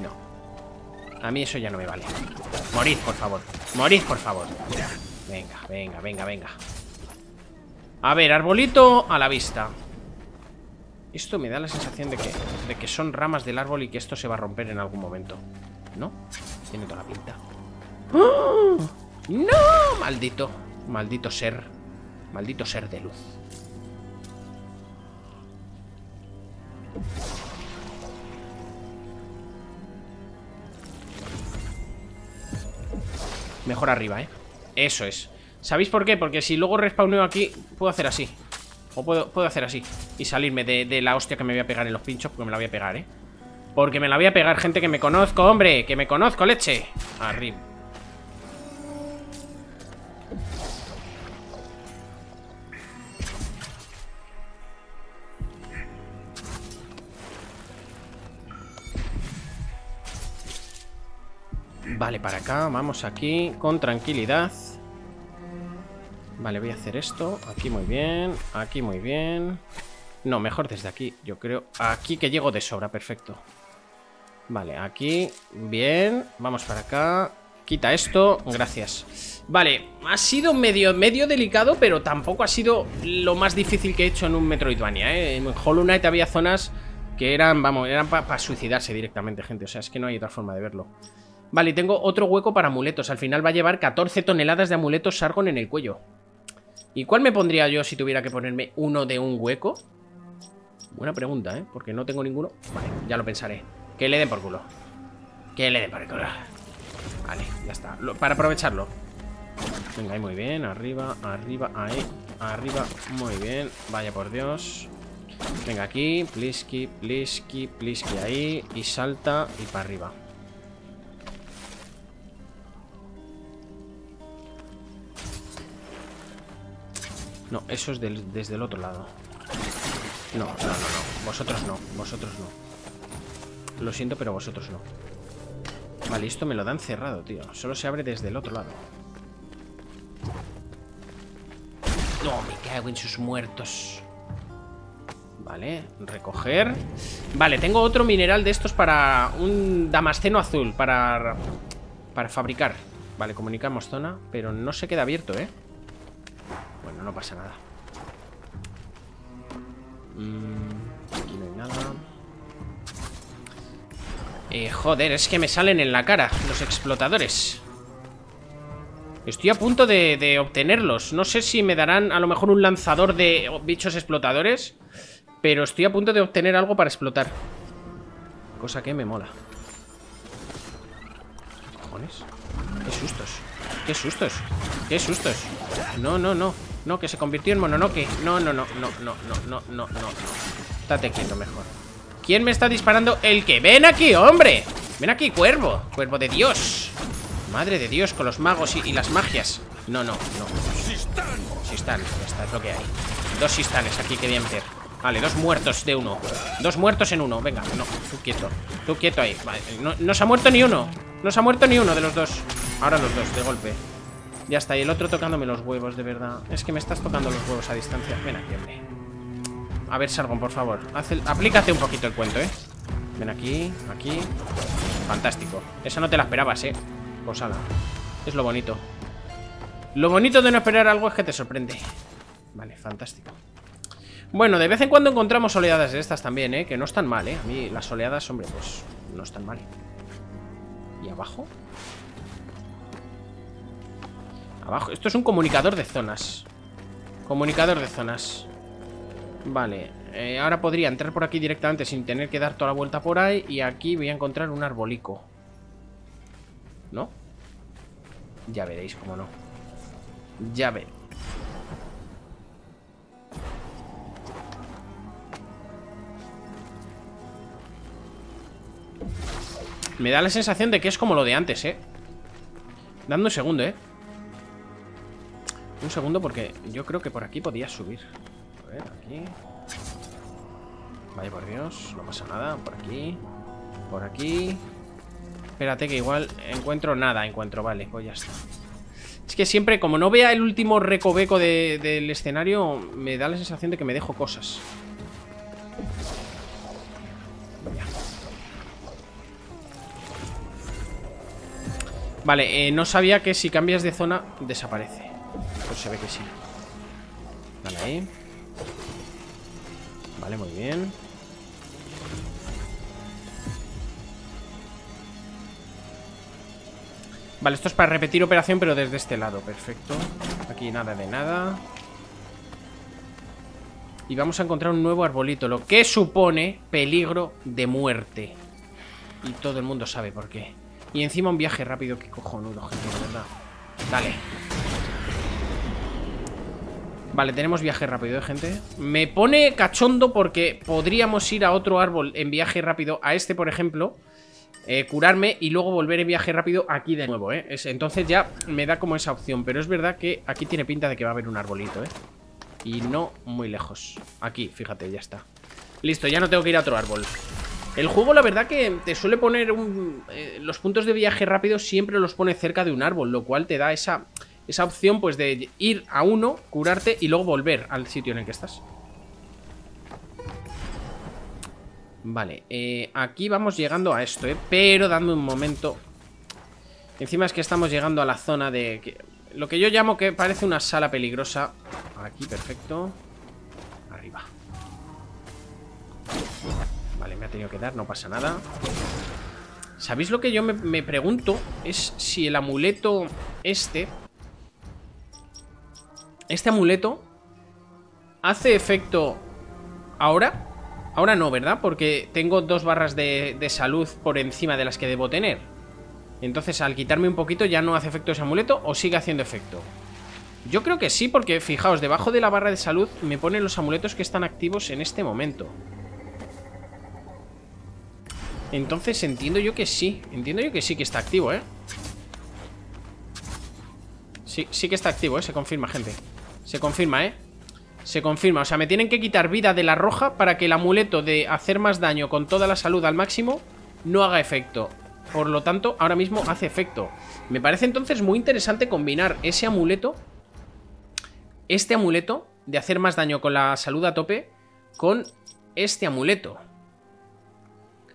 No. A mí eso ya no me vale. Morid, por favor. Morid, por favor. Venga, venga, venga, venga. A ver, arbolito a la vista. Esto me da la sensación de que, de que son ramas del árbol y que esto se va a romper en algún momento, ¿no? Tiene toda la pinta. ¡Oh! ¡No! Maldito, maldito ser. Maldito ser de luz. Mejor arriba, ¿eh? Eso es. ¿Sabéis por qué? Porque si luego respawneo aquí, puedo hacer así. O puedo, puedo hacer así. Y salirme de, de la hostia que me voy a pegar en los pinchos. Porque me la voy a pegar, ¿eh? Porque me la voy a pegar, gente, que me conozco, hombre. Que me conozco, leche. Arriba. Vale, para acá. Vamos aquí con tranquilidad. Vale, voy a hacer esto. Aquí muy bien. Aquí muy bien. No, mejor desde aquí, yo creo. Aquí que llego de sobra, perfecto. Vale, aquí. Bien. Vamos para acá. Quita esto. Gracias. Vale, ha sido medio, medio delicado, pero tampoco ha sido lo más difícil que he hecho en un Metroidvania, ¿eh? En Hollow Knight había zonas que eran, vamos, eran para pa suicidarse directamente, gente. O sea, es que no hay otra forma de verlo. Vale, tengo otro hueco para amuletos. Al final va a llevar catorce toneladas de amuletos Sargon en el cuello. ¿Y cuál me pondría yo si tuviera que ponerme uno de un hueco? Buena pregunta, ¿eh? Porque no tengo ninguno. Vale, ya lo pensaré. Que le den por culo. Que le den por culo. Vale, ya está. Lo, para aprovecharlo. Venga, ahí muy bien. Arriba, arriba, ahí. Arriba, muy bien. Vaya por Dios. Venga, aquí. Plisky, plisky, plisky ahí. Y salta y para arriba. No, eso es del, desde el otro lado. No, no, no, no. Vosotros no, vosotros no. Lo siento, pero vosotros no. Vale, esto me lo dan cerrado, tío. Solo se abre desde el otro lado. No, me cago en sus muertos. Vale, recoger. Vale, tengo otro mineral de estos para un damasceno azul. Para, para fabricar. Vale, comunicamos zona, pero no se queda abierto, ¿eh? Bueno, no pasa nada. Mm, aquí no hay nada. Eh, joder, es que me salen en la cara los explotadores. Estoy a punto de, de obtenerlos. No sé si me darán a lo mejor un lanzador de bichos explotadores, pero estoy a punto de obtener algo para explotar. Cosa que me mola. ¿Qué cojones? Qué sustos. Qué sustos. Qué sustos. No, no, no. No, que se convirtió en Mononoke. No, no, no, no, no, no, no, no. Estate quieto mejor. ¿Quién me está disparando? El que... ¡Ven aquí, hombre! ¡Ven aquí, cuervo! ¡Cuervo de Dios! Madre de Dios, con los magos y, y las magias. No, no, no. Sistán. Sistán, ya está, es lo que hay. Dos sistanes aquí que voy a meter. Vale, dos muertos de uno. Dos muertos en uno. Venga, no, tú quieto. Tú quieto ahí. Vale, no, no se ha muerto ni uno. No se ha muerto ni uno de los dos. Ahora los dos, de golpe. Ya está, y el otro tocándome los huevos, de verdad. Es que me estás tocando los huevos a distancia. Ven aquí, hombre. A ver, Sargon, por favor. Haz el... Aplícate un poquito el cuento, ¿eh? Ven aquí, aquí. Fantástico. Esa no te la esperabas, ¿eh? Pues ala. Es lo bonito. Lo bonito de no esperar algo es que te sorprende. Vale, fantástico. Bueno, de vez en cuando encontramos oleadas de estas también, ¿eh? Que no están mal, ¿eh? A mí las oleadas, hombre, pues no están mal. ¿Y abajo? Abajo. Esto es un comunicador de zonas. Comunicador de zonas. Vale, eh, ahora podría entrar por aquí directamente sin tener que dar toda la vuelta por ahí. Y aquí voy a encontrar un arbolico, ¿no? Ya veréis cómo no. Ya veréis. Me da la sensación de que es como lo de antes, ¿eh? Dame un segundo, ¿eh? Un segundo porque yo creo que por aquí podía subir. A ver, aquí. Vaya por Dios, no pasa nada. Por aquí. Por aquí. Espérate que igual encuentro nada. Encuentro, vale, pues ya está. Es que siempre, como no vea el último recoveco de, del escenario, me da la sensación de que me dejo cosas. Vale, eh, no sabía que si cambias de zona desaparece. Pues se ve que sí. Vale, ahí. Vale, muy bien. Vale, esto es para repetir operación, pero desde este lado. Perfecto. Aquí nada de nada. Y vamos a encontrar un nuevo arbolito, lo que supone peligro de muerte. Y todo el mundo sabe por qué. Y encima un viaje rápido, que cojonudo, gente, de verdad. Dale. Vale, tenemos viaje rápido, ¿eh, gente? Me pone cachondo porque podríamos ir a otro árbol en viaje rápido. A este, por ejemplo, eh, curarme y luego volver en viaje rápido aquí de nuevo, ¿eh? Es, entonces ya me da como esa opción. Pero es verdad que aquí tiene pinta de que va a haber un arbolito, ¿eh? Y no muy lejos. Aquí, fíjate, ya está. Listo, ya no tengo que ir a otro árbol. El juego, la verdad que te suele poner un... Eh, los puntos de viaje rápido siempre los pone cerca de un árbol, lo cual te da esa, esa opción pues de ir a uno, curarte y luego volver al sitio en el que estás. Vale, eh, aquí vamos llegando a esto, eh, pero dame un momento. Encima es que estamos llegando a la zona de... Que, lo que yo llamo que parece una sala peligrosa. Aquí, perfecto. Arriba. Vale, me ha tenido que dar, no pasa nada. ¿Sabéis lo que yo me, me pregunto? Es si el amuleto este... Este amuleto hace efecto ahora. Ahora no, ¿verdad? Porque tengo dos barras de, de salud por encima de las que debo tener. Entonces, al quitarme un poquito, ¿ya no hace efecto ese amuleto o sigue haciendo efecto? Yo creo que sí, porque fijaos, debajo de la barra de salud me ponen los amuletos que están activos en este momento. Entonces entiendo yo que sí. Entiendo yo que sí que está activo, ¿eh? Sí, sí que está activo, ¿eh? Se confirma, gente. Se confirma, ¿eh? Se confirma, o sea, me tienen que quitar vida de la roja para que el amuleto de hacer más daño con toda la salud al máximo no haga efecto. Por lo tanto, ahora mismo hace efecto. Me parece entonces muy interesante combinar ese amuleto, este amuleto de hacer más daño con la salud a tope, con este amuleto.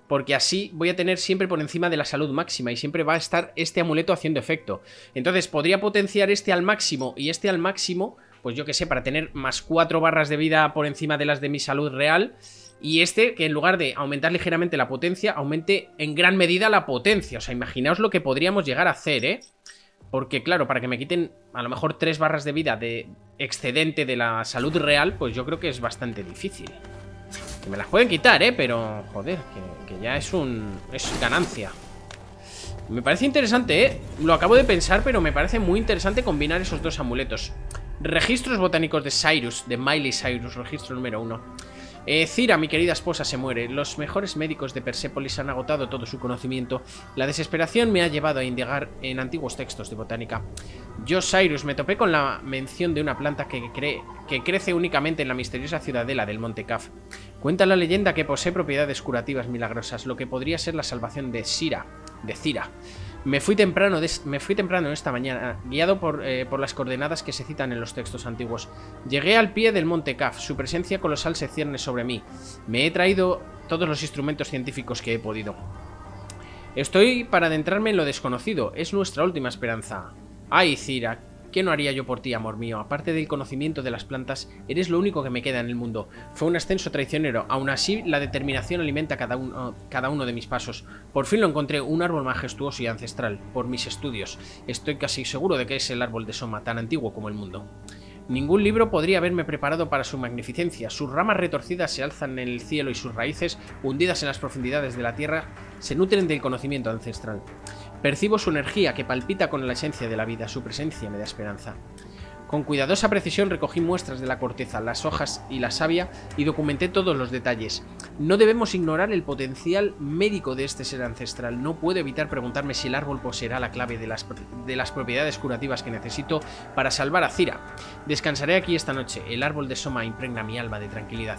Porque así voy a tener siempre por encima de la salud máxima y siempre va a estar este amuleto haciendo efecto. Entonces podría potenciar este al máximo y este al máximo, pues yo que sé, para tener más cuatro barras de vida por encima de las de mi salud real. Y este, que en lugar de aumentar ligeramente la potencia, aumente en gran medida la potencia. O sea, imaginaos lo que podríamos llegar a hacer, ¿eh? Porque claro, para que me quiten a lo mejor tres barras de vida de excedente de la salud real, pues yo creo que es bastante difícil. Que me las pueden quitar, ¿eh? Pero, joder, que, que ya es un... es ganancia. Me parece interesante, ¿eh? Lo acabo de pensar, pero me parece muy interesante combinar esos dos amuletos. Registros botánicos de Cyrus, de Miley Cyrus, registro número uno. Eh, Cira, mi querida esposa, se muere. Los mejores médicos de Persépolis han agotado todo su conocimiento. La desesperación me ha llevado a indagar en antiguos textos de botánica. Yo, Cyrus, me topé con la mención de una planta que, cree, que crece únicamente en la misteriosa ciudadela del Monte Qaf. Cuenta la leyenda que posee propiedades curativas milagrosas, lo que podría ser la salvación de Cira. De Cira. Me fui temprano, de, me fui temprano esta mañana, guiado por, eh, por las coordenadas que se citan en los textos antiguos. Llegué al pie del Monte Qaf, su presencia colosal se cierne sobre mí. Me he traído todos los instrumentos científicos que he podido. Estoy para adentrarme en lo desconocido, es nuestra última esperanza. Ay, Cira, ¿qué no haría yo por ti, amor mío? Aparte del conocimiento de las plantas, eres lo único que me queda en el mundo. Fue un ascenso traicionero. Aún así, la determinación alimenta cada uno, cada uno de mis pasos. Por fin lo encontré, un árbol majestuoso y ancestral. Por mis estudios, estoy casi seguro de que es el árbol de Soma, tan antiguo como el mundo. Ningún libro podría haberme preparado para su magnificencia. Sus ramas retorcidas se alzan en el cielo y sus raíces, hundidas en las profundidades de la tierra, se nutren del conocimiento ancestral. Percibo su energía que palpita con la esencia de la vida, su presencia me da esperanza. Con cuidadosa precisión recogí muestras de la corteza, las hojas y la savia y documenté todos los detalles. No debemos ignorar el potencial médico de este ser ancestral. No puedo evitar preguntarme si el árbol poseerá la clave de las, de las propiedades curativas que necesito para salvar a Cira. Descansaré aquí esta noche. El árbol de Soma impregna mi alma de tranquilidad.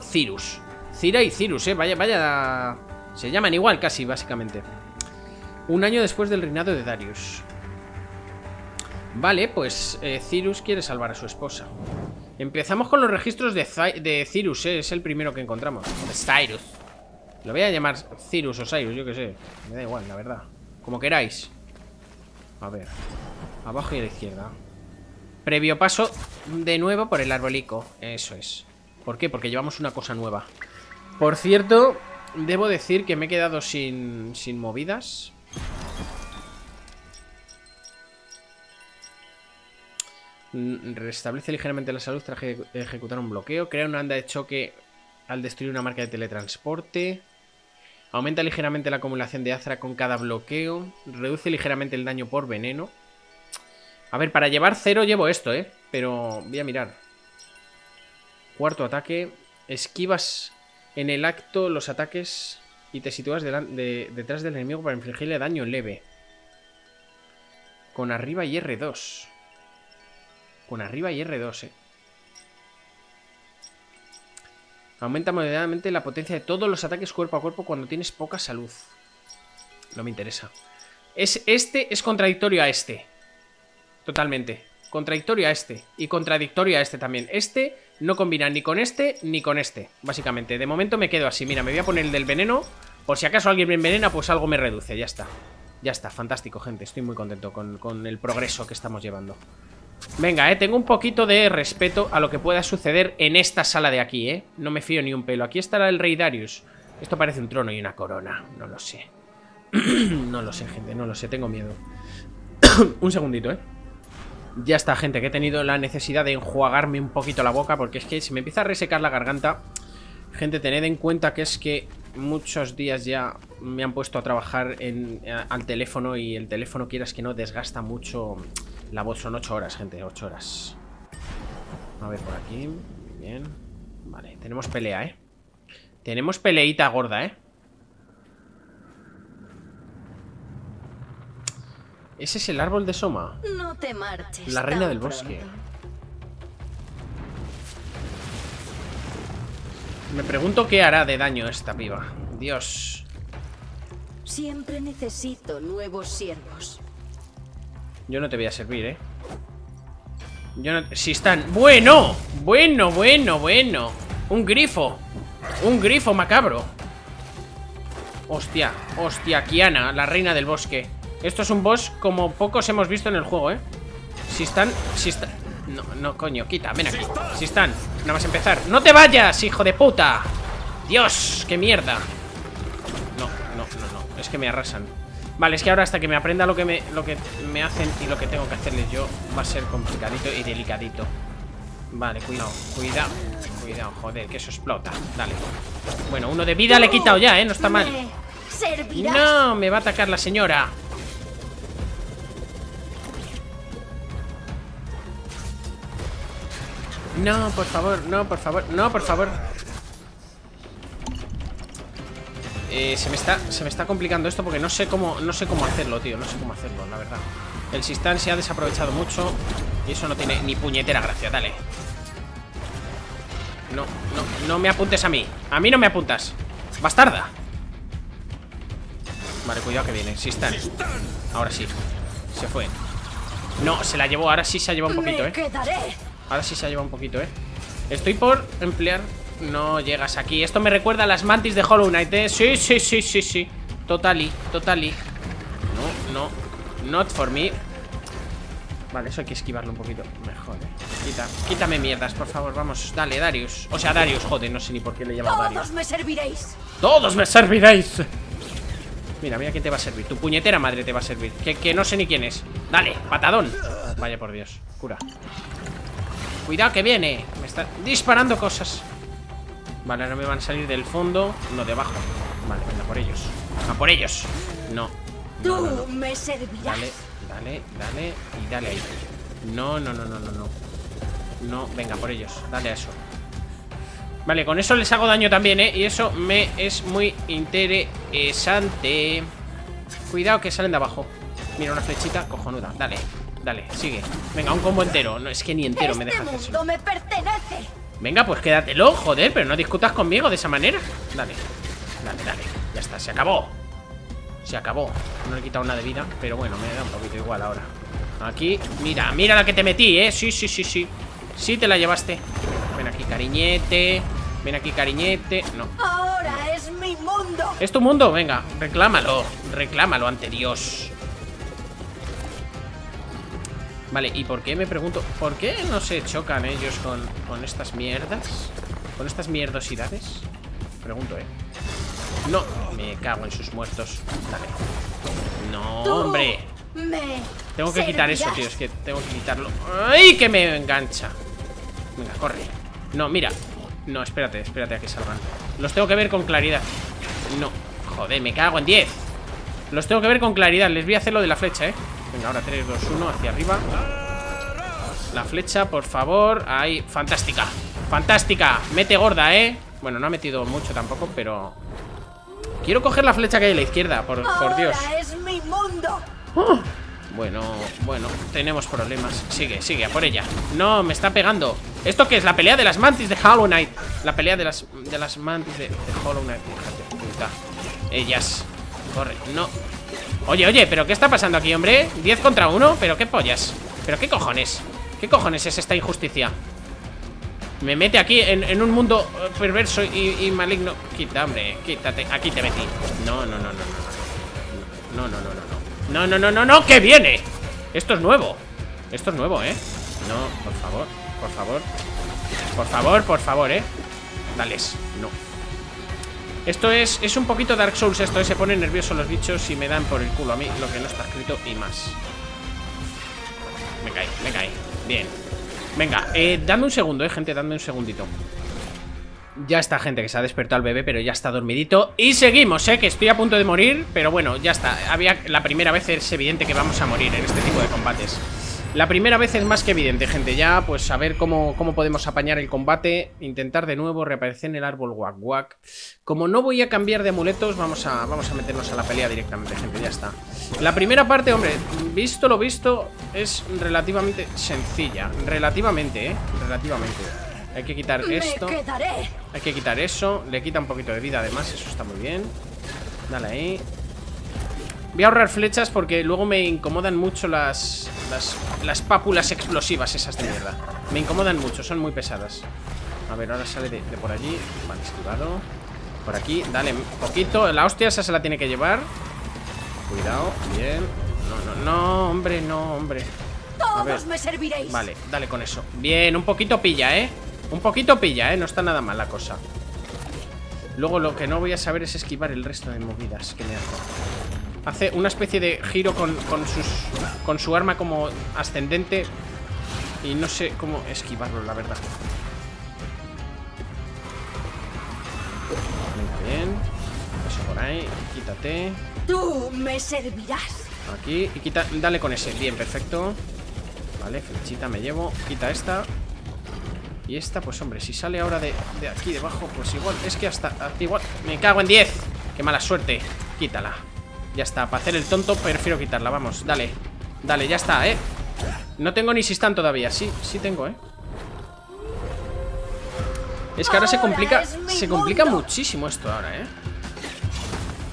Cyrus. Cira y Cyrus, eh. Vaya, vaya... Se llaman igual casi, básicamente. Un año después del reinado de Darius. Vale, pues eh, Cyrus quiere salvar a su esposa. Empezamos con los registros de, de Cyrus, eh, es el primero que encontramos. Cyrus. Lo voy a llamar Cyrus o Cyrus, yo que sé. Me da igual, la verdad. Como queráis. A ver. Abajo y a la izquierda. Previo paso de nuevo por el arbolico. Eso es. ¿Por qué? Porque llevamos una cosa nueva. Por cierto, debo decir que me he quedado sin, sin movidas. Restablece ligeramente la salud tras ejecutar un bloqueo. Crea una onda de choque al destruir una marca de teletransporte. Aumenta ligeramente la acumulación de azra con cada bloqueo. Reduce ligeramente el daño por veneno. A ver, para llevar cero llevo esto, ¿eh? Pero voy a mirar. Cuarto ataque. Esquivas en el acto los ataques y te sitúas de, de, detrás del enemigo para infligirle daño leve. Con arriba y erre dos. Con arriba y erre dos, eh. Aumenta moderadamente la potencia de todos los ataques cuerpo a cuerpo cuando tienes poca salud. No me interesa. Es, este es contradictorio a este. Totalmente. Contradictorio a este. Y contradictorio a este también. Este no combina ni con este ni con este. Básicamente. De momento me quedo así. Mira, me voy a poner el del veneno. Por si acaso alguien me envenena, pues algo me reduce. Ya está. Ya está. Fantástico, gente. Estoy muy contento con, con el progreso que estamos llevando. Venga, eh, tengo un poquito de respeto a lo que pueda suceder en esta sala de aquí, eh. No me fío ni un pelo. Aquí estará el rey Darius. Esto parece un trono y una corona. No lo sé. No lo sé, gente. No lo sé. Tengo miedo. Un segundito, eh. Ya está, gente, que he tenido la necesidad de enjuagarme un poquito la boca, porque es que se me empieza a resecar la garganta. Gente, tened en cuenta que es que muchos días ya me han puesto a trabajar en, a, al teléfono, y el teléfono, quieras que no, desgasta mucho la voz. Son ocho horas, gente, ocho horas. A ver, por aquí. Bien. Vale, tenemos pelea, ¿eh? Tenemos peleita gorda, ¿eh? Ese es el árbol de Soma. No te marches. La reina del bosque. Pronto. Me pregunto qué hará de daño esta piba. Dios. Siempre necesito nuevos siervos. Yo no te voy a servir, ¿eh? Yo no... Si están... ¡Bueno! Bueno, bueno, bueno. Un grifo. Un grifo macabro. Hostia, hostia. Kiana, la reina del bosque. Esto es un boss como pocos hemos visto en el juego, ¿eh? Si están... Si están... No, no, coño, quita, ven aquí. Si están... Nada más empezar. ¡No te vayas, hijo de puta! ¡Dios! ¡Qué mierda! No, no, no, no. Es que me arrasan. Vale, es que ahora hasta que me aprenda lo que me, lo que me hacen y lo que tengo que hacerles yo va a ser complicadito y delicadito. Vale, cuidado, cuidado, cuidado, joder, que eso explota. Dale. Bueno, uno de vida le he quitado ya, ¿eh? No está mal. ¡No! Me va a atacar la señora. No, por favor, no, por favor, no, por favor. Eh, se me está, se me está complicando esto porque no sé cómo, no sé cómo hacerlo, tío, no sé cómo hacerlo, la verdad. El Sistan se ha desaprovechado mucho y eso no tiene ni puñetera gracia, dale. No, no, no me apuntes a mí, a mí no me apuntas, bastarda. Vale, cuidado que viene, Sistan. Ahora sí, se fue. No, se la llevó, ahora sí se ha llevado un poquito, eh. Ahora sí se ha llevado un poquito, eh. Estoy por emplear. No llegas aquí. Esto me recuerda a las mantis de Hollow Knight, ¿eh? Sí, sí, sí, sí, sí. Totally, totally. No, no. Not for me. Vale, eso hay que esquivarlo un poquito mejor, eh. Quita, quítame mierdas, por favor, vamos. Dale, Darius. O sea, Darius, joder, no sé ni por qué le he llamado Darius. Todos me serviréis. Todos me serviréis. Mira, mira quién te va a servir. Tu puñetera madre te va a servir. Que, que no sé ni quién es. Dale, patadón. Vaya por Dios, cura. Cuidado que viene. Me está disparando cosas. Vale, ahora me van a salir del fondo. No, debajo. Vale, venga, por ellos. A por ellos. No. Tú no, no, no. me servirás. Dale, dale, dale. Y dale ahí. No, no, no, no, no, no. No, venga, por ellos. Dale a eso. Vale, con eso les hago daño también, ¿eh? Y eso me es muy interesante. Cuidado que salen de abajo. Mira, una flechita cojonuda. Dale, dale, sigue. Venga, un combo entero. No, es que ni entero este me deja hacer eso. Me pertenece. Venga, pues quédatelo, joder, pero no discutas conmigo de esa manera. Dale, dale, dale. Ya está, se acabó. Se acabó. No le he quitado nada de vida, pero bueno, me da un poquito igual ahora. Aquí, mira, mira la que te metí, eh. Sí, sí, sí, sí. Sí te la llevaste. Ven aquí, cariñete. Ven aquí, cariñete. No. Ahora es mi mundo. ¿Es tu mundo? Venga, reclámalo. Reclámalo ante Dios. Vale, ¿y por qué? Me pregunto. ¿Por qué no se chocan ellos con, con estas mierdas? ¿Con estas mierdosidades? Pregunto, eh. No, me cago en sus muertos. Dale. No, hombre. Tengo que quitar eso, tío. Es que tengo que quitarlo. ¡Ay, que me engancha! Venga, corre. No, mira. No, espérate, espérate a que salgan. Los tengo que ver con claridad. No, joder, me cago en diez. Los tengo que ver con claridad. Les voy a hacer lo de la flecha, eh. Venga, ahora tres, dos, uno, hacia arriba. La flecha, por favor. Ahí, fantástica. Fantástica, mete gorda, eh. Bueno, no ha metido mucho tampoco, pero quiero coger la flecha que hay a la izquierda. Por, por Dios. Es mi mundo. Oh. Bueno, bueno, tenemos problemas. Sigue, sigue, a por ella. No, me está pegando. ¿Esto qué es? La pelea de las mantis de Hollow Knight. La pelea de las, de las mantis de, de Hollow Knight. Fíjate, puta. Ellas. Corre, no. Oye, oye, ¿pero qué está pasando aquí, hombre? diez contra uno, ¿pero qué pollas? ¿Pero qué cojones? ¿Qué cojones es esta injusticia? Me mete aquí en, en un mundo perverso y, y maligno. Quita, hombre, quítate, aquí te metí. No, no, no, no, no. No, no, no, no, no. No, no, no, no, no, que viene. Esto es nuevo. Esto es nuevo, ¿eh? No, por favor, por favor. Por favor, por favor, ¿eh? Dales, no. Esto es, es un poquito Dark Souls esto, ¿eh? Se ponen nerviosos los bichos y me dan por el culo a mí lo que no está escrito y más. Me caí, me caí. Bien. Venga, eh, dame un segundo, eh, gente, dame un segundito. Ya está, gente, que se ha despertado el bebé, pero ya está dormidito. Y seguimos, eh, que estoy a punto de morir, pero bueno, ya está. Había, la primera vez es evidente que vamos a morir en este tipo de combates. La primera vez es más que evidente, gente. Ya, pues a ver cómo, cómo podemos apañar el combate. Intentar de nuevo reaparecer en el árbol guac guac. Como no voy a cambiar de amuletos, vamos a, vamos a meternos a la pelea directamente, gente. Ya está. La primera parte, hombre, visto lo visto, es relativamente sencilla. Relativamente, ¿eh? Relativamente. Hay que quitar esto. Hay que quitar eso. Le quita un poquito de vida además, eso está muy bien. Dale ahí. Voy a ahorrar flechas porque luego me incomodan mucho las, las, las pápulas explosivas esas de mierda. Me incomodan mucho, son muy pesadas. A ver, ahora sale de, de por allí. Vale, esquivado. Por aquí, dale un poquito. La hostia esa se la tiene que llevar. Cuidado, bien. No, no, no, hombre, no, hombre. A ver. Todos me serviréis. Vale, dale con eso. Bien, un poquito pilla, ¿eh? Un poquito pilla, ¿eh? No está nada mal la cosa. Luego lo que no voy a saber es esquivar el resto de movidas que me hace. Hace una especie de giro con, con, sus, con su arma como ascendente. Y no sé cómo esquivarlo, la verdad. Venga, bien. Eso por ahí. Quítate. Tú me servirás. Aquí. Y quita, dale con ese. Bien, perfecto. Vale, flechita me llevo. Quita esta. Y esta, pues hombre, si sale ahora de, de aquí debajo, pues igual. Es que hasta, hasta igual. Me cago en diez. Qué mala suerte. Quítala. Ya está, para hacer el tonto prefiero quitarla, vamos, dale. Dale, ya está, ¿eh? No tengo ni Sistan todavía, sí, sí tengo, ¿eh? Es que ahora se complica, se complica muchísimo esto ahora, ¿eh?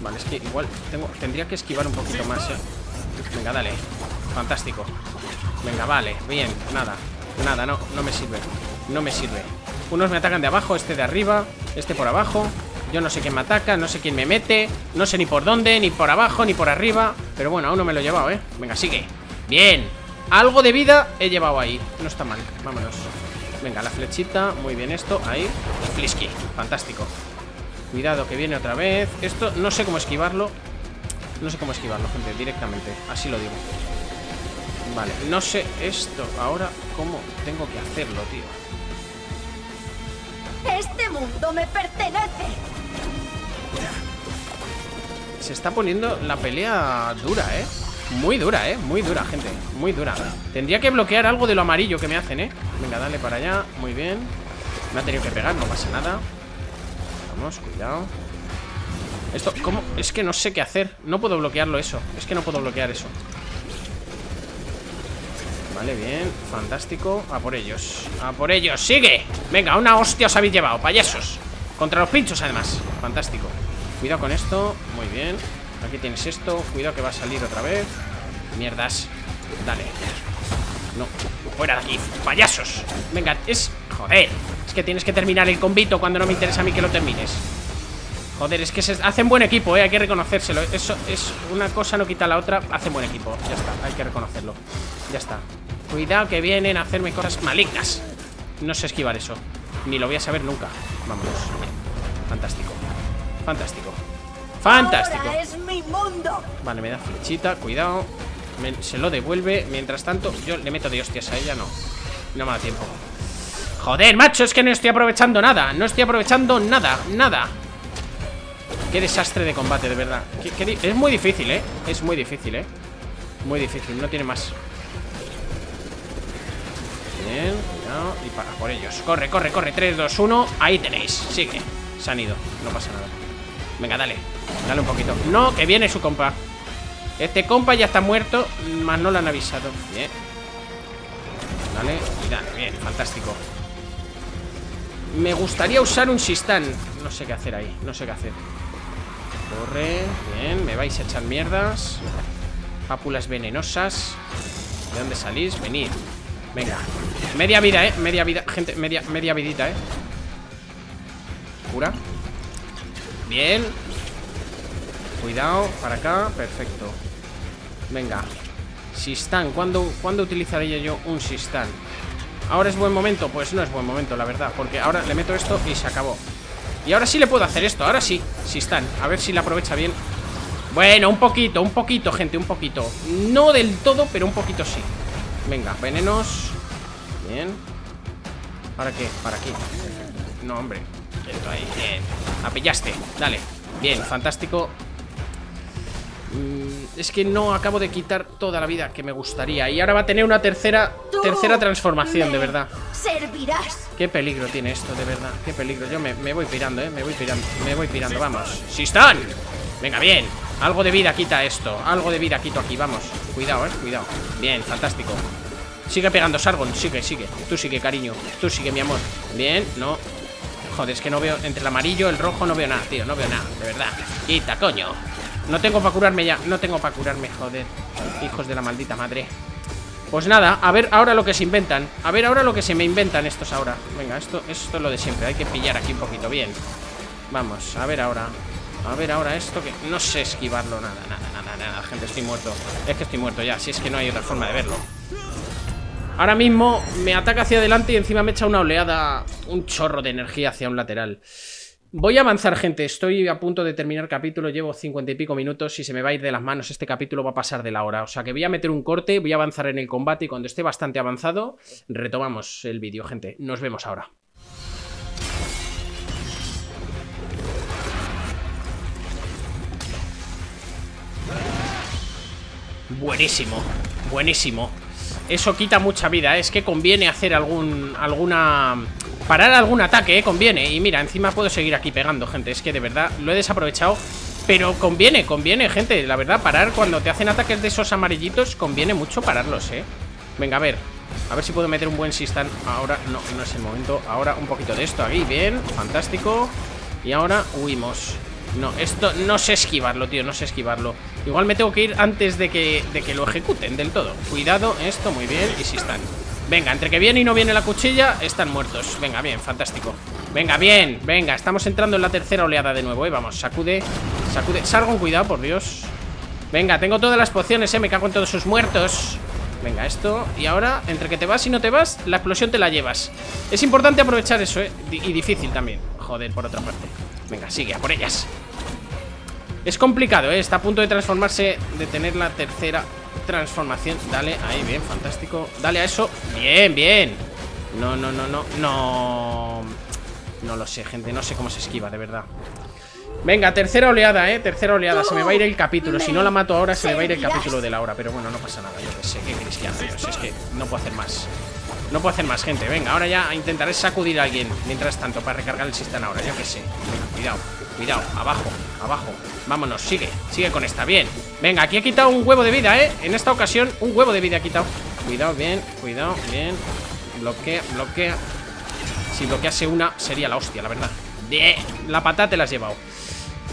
Vale, es que igual tengo, tendría que esquivar un poquito más, ¿eh? Venga, dale, fantástico. Venga, vale, bien, nada, nada, no, no me sirve, no me sirve. Unos me atacan de abajo, este de arriba, este por abajo. Yo no sé quién me ataca, no sé quién me mete. No sé ni por dónde, ni por abajo, ni por arriba. Pero bueno, aún no me lo he llevado, ¿eh? Venga, sigue. Bien, algo de vida he llevado ahí, no está mal, vámonos. Venga, la flechita, muy bien esto. Ahí, flisky, fantástico. Cuidado que viene otra vez. Esto, no sé cómo esquivarlo. No sé cómo esquivarlo, gente, directamente. Así lo digo. Vale, no sé esto, ahora cómo tengo que hacerlo, tío. Este mundo me pertenece. Se está poniendo la pelea dura, ¿eh? Muy dura, ¿eh? Muy dura, gente. Muy dura. Tendría que bloquear algo de lo amarillo que me hacen, ¿eh? Venga, dale para allá. Muy bien. Me ha tenido que pegar, no pasa nada. Vamos, cuidado. Esto, ¿cómo? Es que no sé qué hacer. No puedo bloquearlo eso. Es que no puedo bloquear eso. Vale, bien. Fantástico. A por ellos. A por ellos. ¡Sigue! Venga, una hostia os habéis llevado, payasos. Contra los pinchos, además. Fantástico. Cuidado con esto, muy bien. Aquí tienes esto, cuidado que va a salir otra vez. Mierdas, dale. No, fuera de aquí, payasos. Venga, es... Joder, es que tienes que terminar el combito cuando no me interesa a mí que lo termines. Joder, es que se hacen buen equipo, eh, hay que reconocérselo. Eso es una cosa, no quita la otra. Hacen buen equipo, ya está, hay que reconocerlo. Ya está, cuidado que vienen a hacerme cosas malignas. No sé esquivar eso, ni lo voy a saber nunca. Vámonos, fantástico. Fantástico. Fantástico. Ahora es mi mundo. Vale, me da flechita, cuidado. Me, se lo devuelve. Mientras tanto, yo le meto de hostias a ella, no. No me da tiempo. Joder, macho, es que no estoy aprovechando nada. No estoy aprovechando nada, nada. Qué desastre de combate, de verdad. Qué, qué, es muy difícil, eh. Es muy difícil, eh. Muy difícil, no tiene más. Bien, cuidado. Y para por ellos. Corre, corre, corre. tres, dos, uno. Ahí tenéis. Sigue. Se han ido, no pasa nada. Venga, dale, dale un poquito. No, que viene su compa. Este compa ya está muerto, más no lo han avisado. Bien. Dale, y dale, bien, fantástico. Me gustaría usar un Sistan. No sé qué hacer ahí, no sé qué hacer. Corre, bien, me vais a echar mierdas. Pápulas venenosas. ¿De dónde salís? Venid. Venga, media vida, eh, media vida, gente, media, media vidita, eh. Cura. Bien. Cuidado, para acá, perfecto. Venga, Sistan, ¿cuándo, ¿cuándo utilizaría yo un Sistan? ¿Ahora es buen momento? Pues no es buen momento, la verdad, porque ahora le meto esto y se acabó. Y ahora sí le puedo hacer esto, ahora sí, Sistan, a ver si la aprovecha bien. Bueno, un poquito, un poquito, gente, un poquito. No del todo, pero un poquito sí. Venga, venenos. Bien. ¿Para qué? Para aquí. No, hombre. Ahí, bien, apillaste, dale. Bien, fantástico. mm, Es que no acabo de quitar toda la vida que me gustaría. Y ahora va a tener una tercera Tercera transformación, de verdad. Servirás. Qué peligro tiene esto, de verdad. Qué peligro, yo me, me voy pirando, eh. Me voy pirando, me voy pirando, vamos. ¡Sistan! Venga, bien. Algo de vida quita esto, algo de vida quito aquí, vamos. Cuidado, eh, cuidado. Bien, fantástico. Sigue pegando, Sargon. Sigue, sigue. Tú sigue, cariño. Tú sigue, mi amor. Bien, no. Joder, es que no veo. Entre el amarillo, el rojo, no veo nada, tío. No veo nada, de verdad. Quita, coño. No tengo para curarme ya. No tengo para curarme, joder. Hijos de la maldita madre. Pues nada, a ver ahora lo que se inventan. A ver ahora lo que se me inventan estos ahora. Venga, esto, esto es lo de siempre. Hay que pillar aquí un poquito, bien. Vamos, a ver ahora. A ver ahora esto que... No sé esquivarlo, nada, nada, nada, nada. Gente, estoy muerto. Es que estoy muerto ya, si es que no hay otra forma de verlo. Ahora mismo me ataca hacia adelante y encima me echa una oleada, un chorro de energía hacia un lateral. Voy a avanzar, gente, estoy a punto de terminar el capítulo, llevo cincuenta y pico minutos y se me va a ir de las manos, este capítulo va a pasar de la hora, o sea que voy a meter un corte, voy a avanzar en el combate y cuando esté bastante avanzado retomamos el vídeo, gente, nos vemos ahora. Buenísimo, buenísimo. Eso quita mucha vida, ¿eh? Es que conviene hacer algún, alguna... Parar algún ataque, ¿eh? Conviene. Y mira, encima puedo seguir aquí pegando, gente. Es que de verdad lo he desaprovechado. Pero conviene, conviene, gente. La verdad, parar cuando te hacen ataques de esos amarillitos, conviene mucho pararlos, ¿eh? Venga, a ver. A ver si puedo meter un buen sistan. Ahora, no, no es el momento. Ahora un poquito de esto aquí, bien, fantástico. Y ahora huimos. No, esto no sé esquivarlo, tío, no sé esquivarlo. Igual me tengo que ir antes de que, de que lo ejecuten del todo. Cuidado, esto, muy bien, y si están. Venga, entre que viene y no viene la cuchilla, están muertos. Venga, bien, fantástico. Venga, bien, venga, estamos entrando en la tercera oleada de nuevo, eh, vamos, sacude. Sacude, Sargon, cuidado, por Dios. Venga, tengo todas las pociones, eh, me cago en todos sus muertos. Venga, esto, y ahora, entre que te vas y no te vas, la explosión te la llevas. Es importante aprovechar eso, eh, y difícil también. Joder, por otra parte. Venga, sigue, a por ellas. Es complicado, ¿eh? Está a punto de transformarse, de tener la tercera transformación. Dale, ahí, bien, fantástico. Dale a eso, bien, bien. No, no, no, no, no. No lo sé, gente, no sé cómo se esquiva, de verdad. Venga, tercera oleada, ¿eh? Tercera oleada, se me va a ir el capítulo. Si no la mato ahora, se me va a ir el capítulo de la hora. Pero bueno, no pasa nada, yo que sé, qué cristiano. Dios, es que no puedo hacer más. No puedo hacer más, gente, venga, ahora ya intentaré sacudir a alguien. Mientras tanto, para recargar el sistán ahora, yo que sé. Venga, cuidado, cuidado, abajo, abajo. Vámonos, sigue, sigue con esta, bien. Venga, aquí he quitado un huevo de vida, eh. En esta ocasión, un huevo de vida he quitado. Cuidado, bien, cuidado, bien. Bloquea, bloquea. Si bloquease una, sería la hostia, la verdad. Bien, la patata te la has llevado.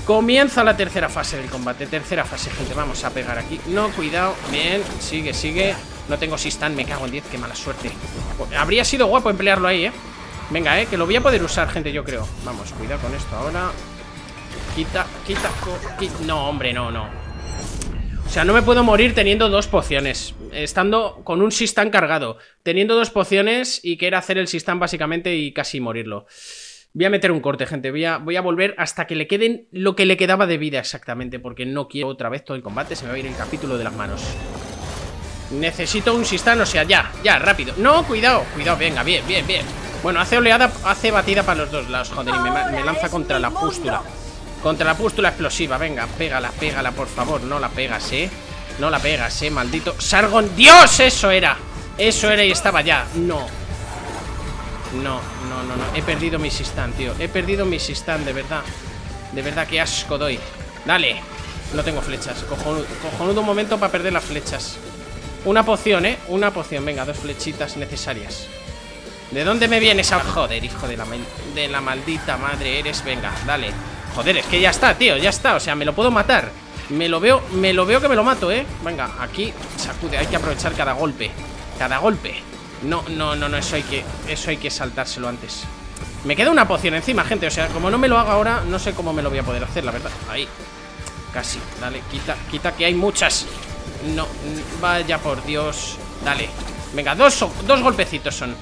Comienza la tercera fase del combate. Tercera fase, gente, vamos a pegar aquí. No, cuidado, bien, sigue, sigue. No tengo sistán, me cago en diez, qué mala suerte. Habría sido guapo emplearlo ahí, eh. Venga, eh, que lo voy a poder usar, gente, yo creo. Vamos, cuidado con esto ahora. Quita, quita, quita. No, hombre, no, no. O sea, no me puedo morir teniendo dos pociones. Estando con un sistán cargado. Teniendo dos pociones y que era hacer el sistán básicamente y casi morirlo. Voy a meter un corte, gente. Voy a, voy a volver hasta que le queden lo que le quedaba de vida exactamente. Porque no quiero otra vez todo el combate. Se me va a ir el capítulo de las manos. Necesito un sistán, o sea, ya, ya, rápido. No, cuidado, cuidado, venga, bien, bien, bien. Bueno, hace oleada, hace batida para los dos lados, joder, y me, me lanza contra la pústula. Contra la pústula explosiva, venga, pégala, pégala, por favor. No la pegas, eh. No la pegas, eh, maldito. Sargon, Dios, eso era. Eso era y estaba ya. No. No, no, no, no. He perdido mi sistán, tío. He perdido mi sistán, de verdad. De verdad, qué asco doy. Dale. No tengo flechas. Cojonudo, cojonudo un momento para perder las flechas. Una poción, ¿eh? Una poción. Venga, dos flechitas necesarias. ¿De dónde me viene esa...? Joder, hijo de la, de la maldita madre eres. Venga, dale. Joder, es que ya está, tío. Ya está. O sea, me lo puedo matar. Me lo veo... Me lo veo que me lo mato, ¿eh? Venga, aquí sacude. Hay que aprovechar cada golpe. Cada golpe. No, no, no, no. Eso hay que... Eso hay que saltárselo antes. Me queda una poción encima, gente. O sea, como no me lo hago ahora, no sé cómo me lo voy a poder hacer, la verdad. Ahí. Casi. Dale, quita, quita que hay muchas... No, vaya por Dios. Dale, venga, dos, dos golpecitos son.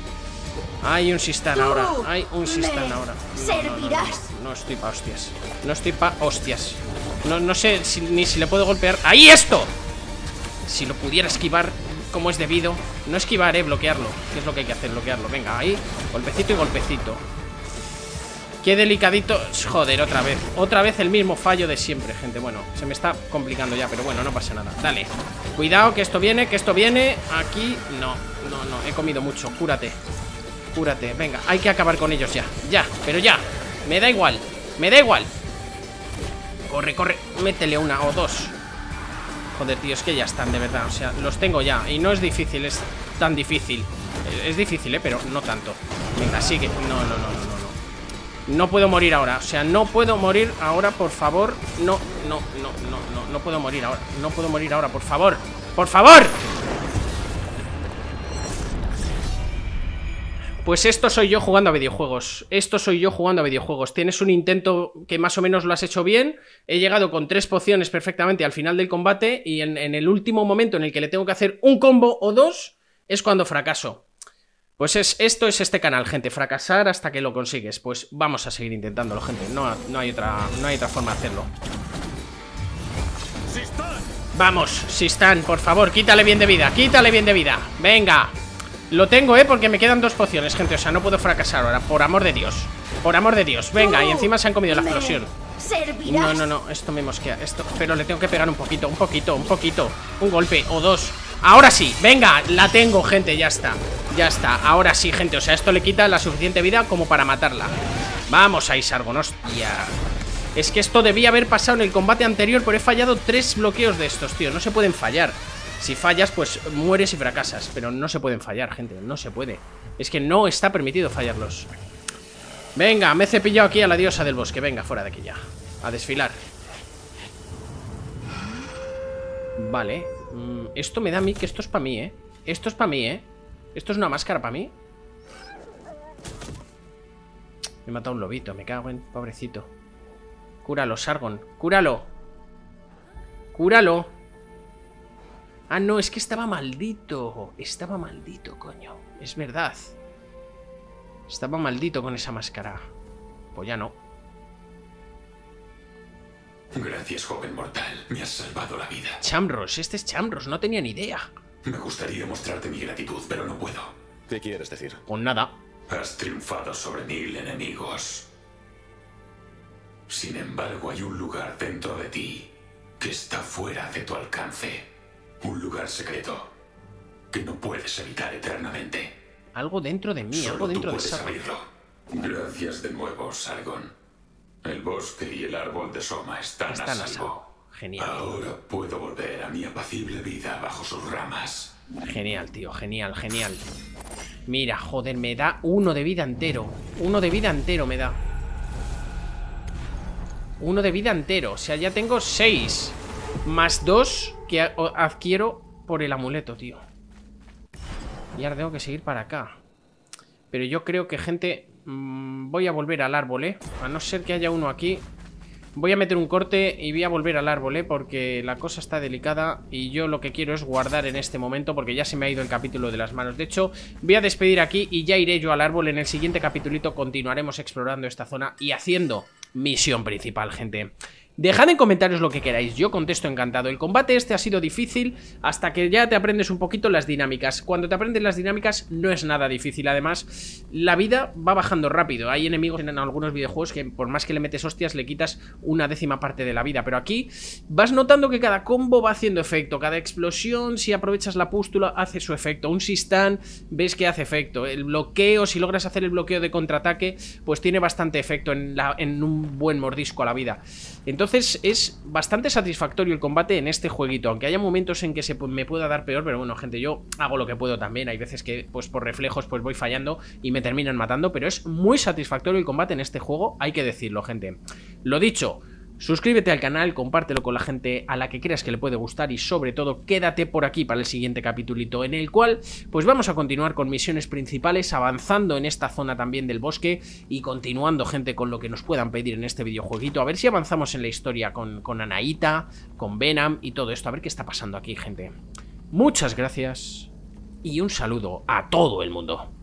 Hay un sistán ahora. Hay un sistán ahora. No, no, no, no, no estoy pa' hostias. No estoy pa' hostias. No, no sé si, ni si le puedo golpear. ¡Ahí esto! Si lo pudiera esquivar como es debido. No esquivar, eh, bloquearlo. ¿Qué es lo que hay que hacer? Bloquearlo, venga, ahí. Golpecito y golpecito. Qué delicadito. Joder, otra vez. Otra vez el mismo fallo de siempre, gente. Bueno, se me está complicando ya, pero bueno, no pasa nada. Dale. Cuidado, que esto viene, que esto viene. Aquí, no, no, no. He comido mucho. Cúrate. Cúrate. Venga, hay que acabar con ellos ya. Ya, pero ya. Me da igual. Me da igual. Corre, corre. Métele una o dos. Joder, tío, es que ya están, de verdad. O sea, los tengo ya. Y no es difícil, es tan difícil. Es difícil, ¿eh? Pero no tanto. Venga, sigue. No, no, no, no, no. No puedo morir ahora. O sea, no puedo morir ahora, por favor. No, no, no, no, no. No puedo morir ahora. No puedo morir ahora, por favor. ¡Por favor! Pues esto soy yo jugando a videojuegos. Esto soy yo jugando a videojuegos. Tienes un intento que más o menos lo has hecho bien. He llegado con tres pociones perfectamente al final del combate. Y en, en el último momento en el que le tengo que hacer un combo o dos, es cuando fracaso. Pues es, esto es este canal, gente. Fracasar hasta que lo consigues. Pues vamos a seguir intentándolo, gente. No, no, hay, otra, no hay otra forma de hacerlo. Vamos, Sistan, por favor, quítale bien de vida. Quítale bien de vida. Venga. Lo tengo, eh, porque me quedan dos pociones, gente. O sea, no puedo fracasar ahora, por amor de Dios. Por amor de Dios, venga, y encima se han comido la explosión. No, no, no, esto me mosquea, esto. Pero le tengo que pegar un poquito, un poquito, un poquito. Un golpe o dos. Ahora sí, venga, la tengo, gente, ya está. Ya está, ahora sí, gente, o sea, esto le quita la suficiente vida como para matarla. Vamos ahí, Sargon, hostia. Es que esto debía haber pasado en el combate anterior, pero he fallado tres bloqueos de estos, tío. No se pueden fallar. Si fallas, pues mueres y fracasas. Pero no se pueden fallar, gente, no se puede. Es que no está permitido fallarlos. Venga, me he cepillado aquí a la diosa del bosque. Venga, fuera de aquí ya. A desfilar. Vale. Esto me da a mí que esto es para mí, ¿eh? Esto es para mí, ¿eh? Esto es una máscara para mí. Me he matado un lobito, me cago en... Pobrecito. Cúralo, Sargon, cúralo. Cúralo. Ah, no, es que estaba maldito. Estaba maldito, coño. Es verdad. Estaba maldito con esa máscara. Pues ya no. Gracias, joven mortal. Me has salvado la vida. Chamrosh, este es Chamrosh. No tenía ni idea. Me gustaría mostrarte mi gratitud, pero no puedo. ¿Qué quieres decir? Pues nada. Has triunfado sobre mil enemigos. Sin embargo, hay un lugar dentro de ti que está fuera de tu alcance. Un lugar secreto que no puedes evitar eternamente. Algo dentro de mí, solo algo dentro de mí. Solo tú puedes abrirlo. Gracias de nuevo, Sargon. El bosque y el árbol de Soma están, están a salvo. A salvo. Genial. Ahora puedo volver a mi apacible vida bajo sus ramas. Genial, tío, genial, genial. Mira, joder, me da uno de vida entero. Uno de vida entero me da. Uno de vida entero. O sea, ya tengo seis. Más dos que adquiero por el amuleto, tío. Y ahora tengo que seguir para acá. Pero yo creo que, gente, mmm, voy a volver al árbol, ¿eh? A no ser que haya uno aquí. Voy a meter un corte y voy a volver al árbol, ¿eh? Porque la cosa está delicada y yo lo que quiero es guardar en este momento porque ya se me ha ido el capítulo de las manos. De hecho, voy a despedir aquí y ya iré yo al árbol. En el siguiente capitulito continuaremos explorando esta zona y haciendo misión principal, gente. Dejad en comentarios lo que queráis, yo contesto encantado. El combate este ha sido difícil hasta que ya te aprendes un poquito las dinámicas. Cuando te aprendes las dinámicas no es nada difícil. Además, la vida va bajando rápido. Hay enemigos en algunos videojuegos que por más que le metes hostias le quitas una décima parte de la vida. Pero aquí vas notando que cada combo va haciendo efecto. Cada explosión, si aprovechas la pústula, hace su efecto. Un Sistan, ves que hace efecto. El bloqueo, si logras hacer el bloqueo de contraataque, pues tiene bastante efecto en, la, en un buen mordisco a la vida. Entonces, Entonces es bastante satisfactorio el combate en este jueguito, aunque haya momentos en que se me pueda dar peor, pero bueno, gente, yo hago lo que puedo también. Hay veces que pues por reflejos pues voy fallando y me terminan matando, pero es muy satisfactorio el combate en este juego, hay que decirlo, gente. Lo dicho, suscríbete al canal, compártelo con la gente a la que creas que le puede gustar y sobre todo quédate por aquí para el siguiente capitulito en el cual pues vamos a continuar con misiones principales, avanzando en esta zona también del bosque y continuando, gente, con lo que nos puedan pedir en este videojueguito, a ver si avanzamos en la historia con, con Anaíta, con Venom y todo esto, a ver qué está pasando aquí, gente. Muchas gracias y un saludo a todo el mundo.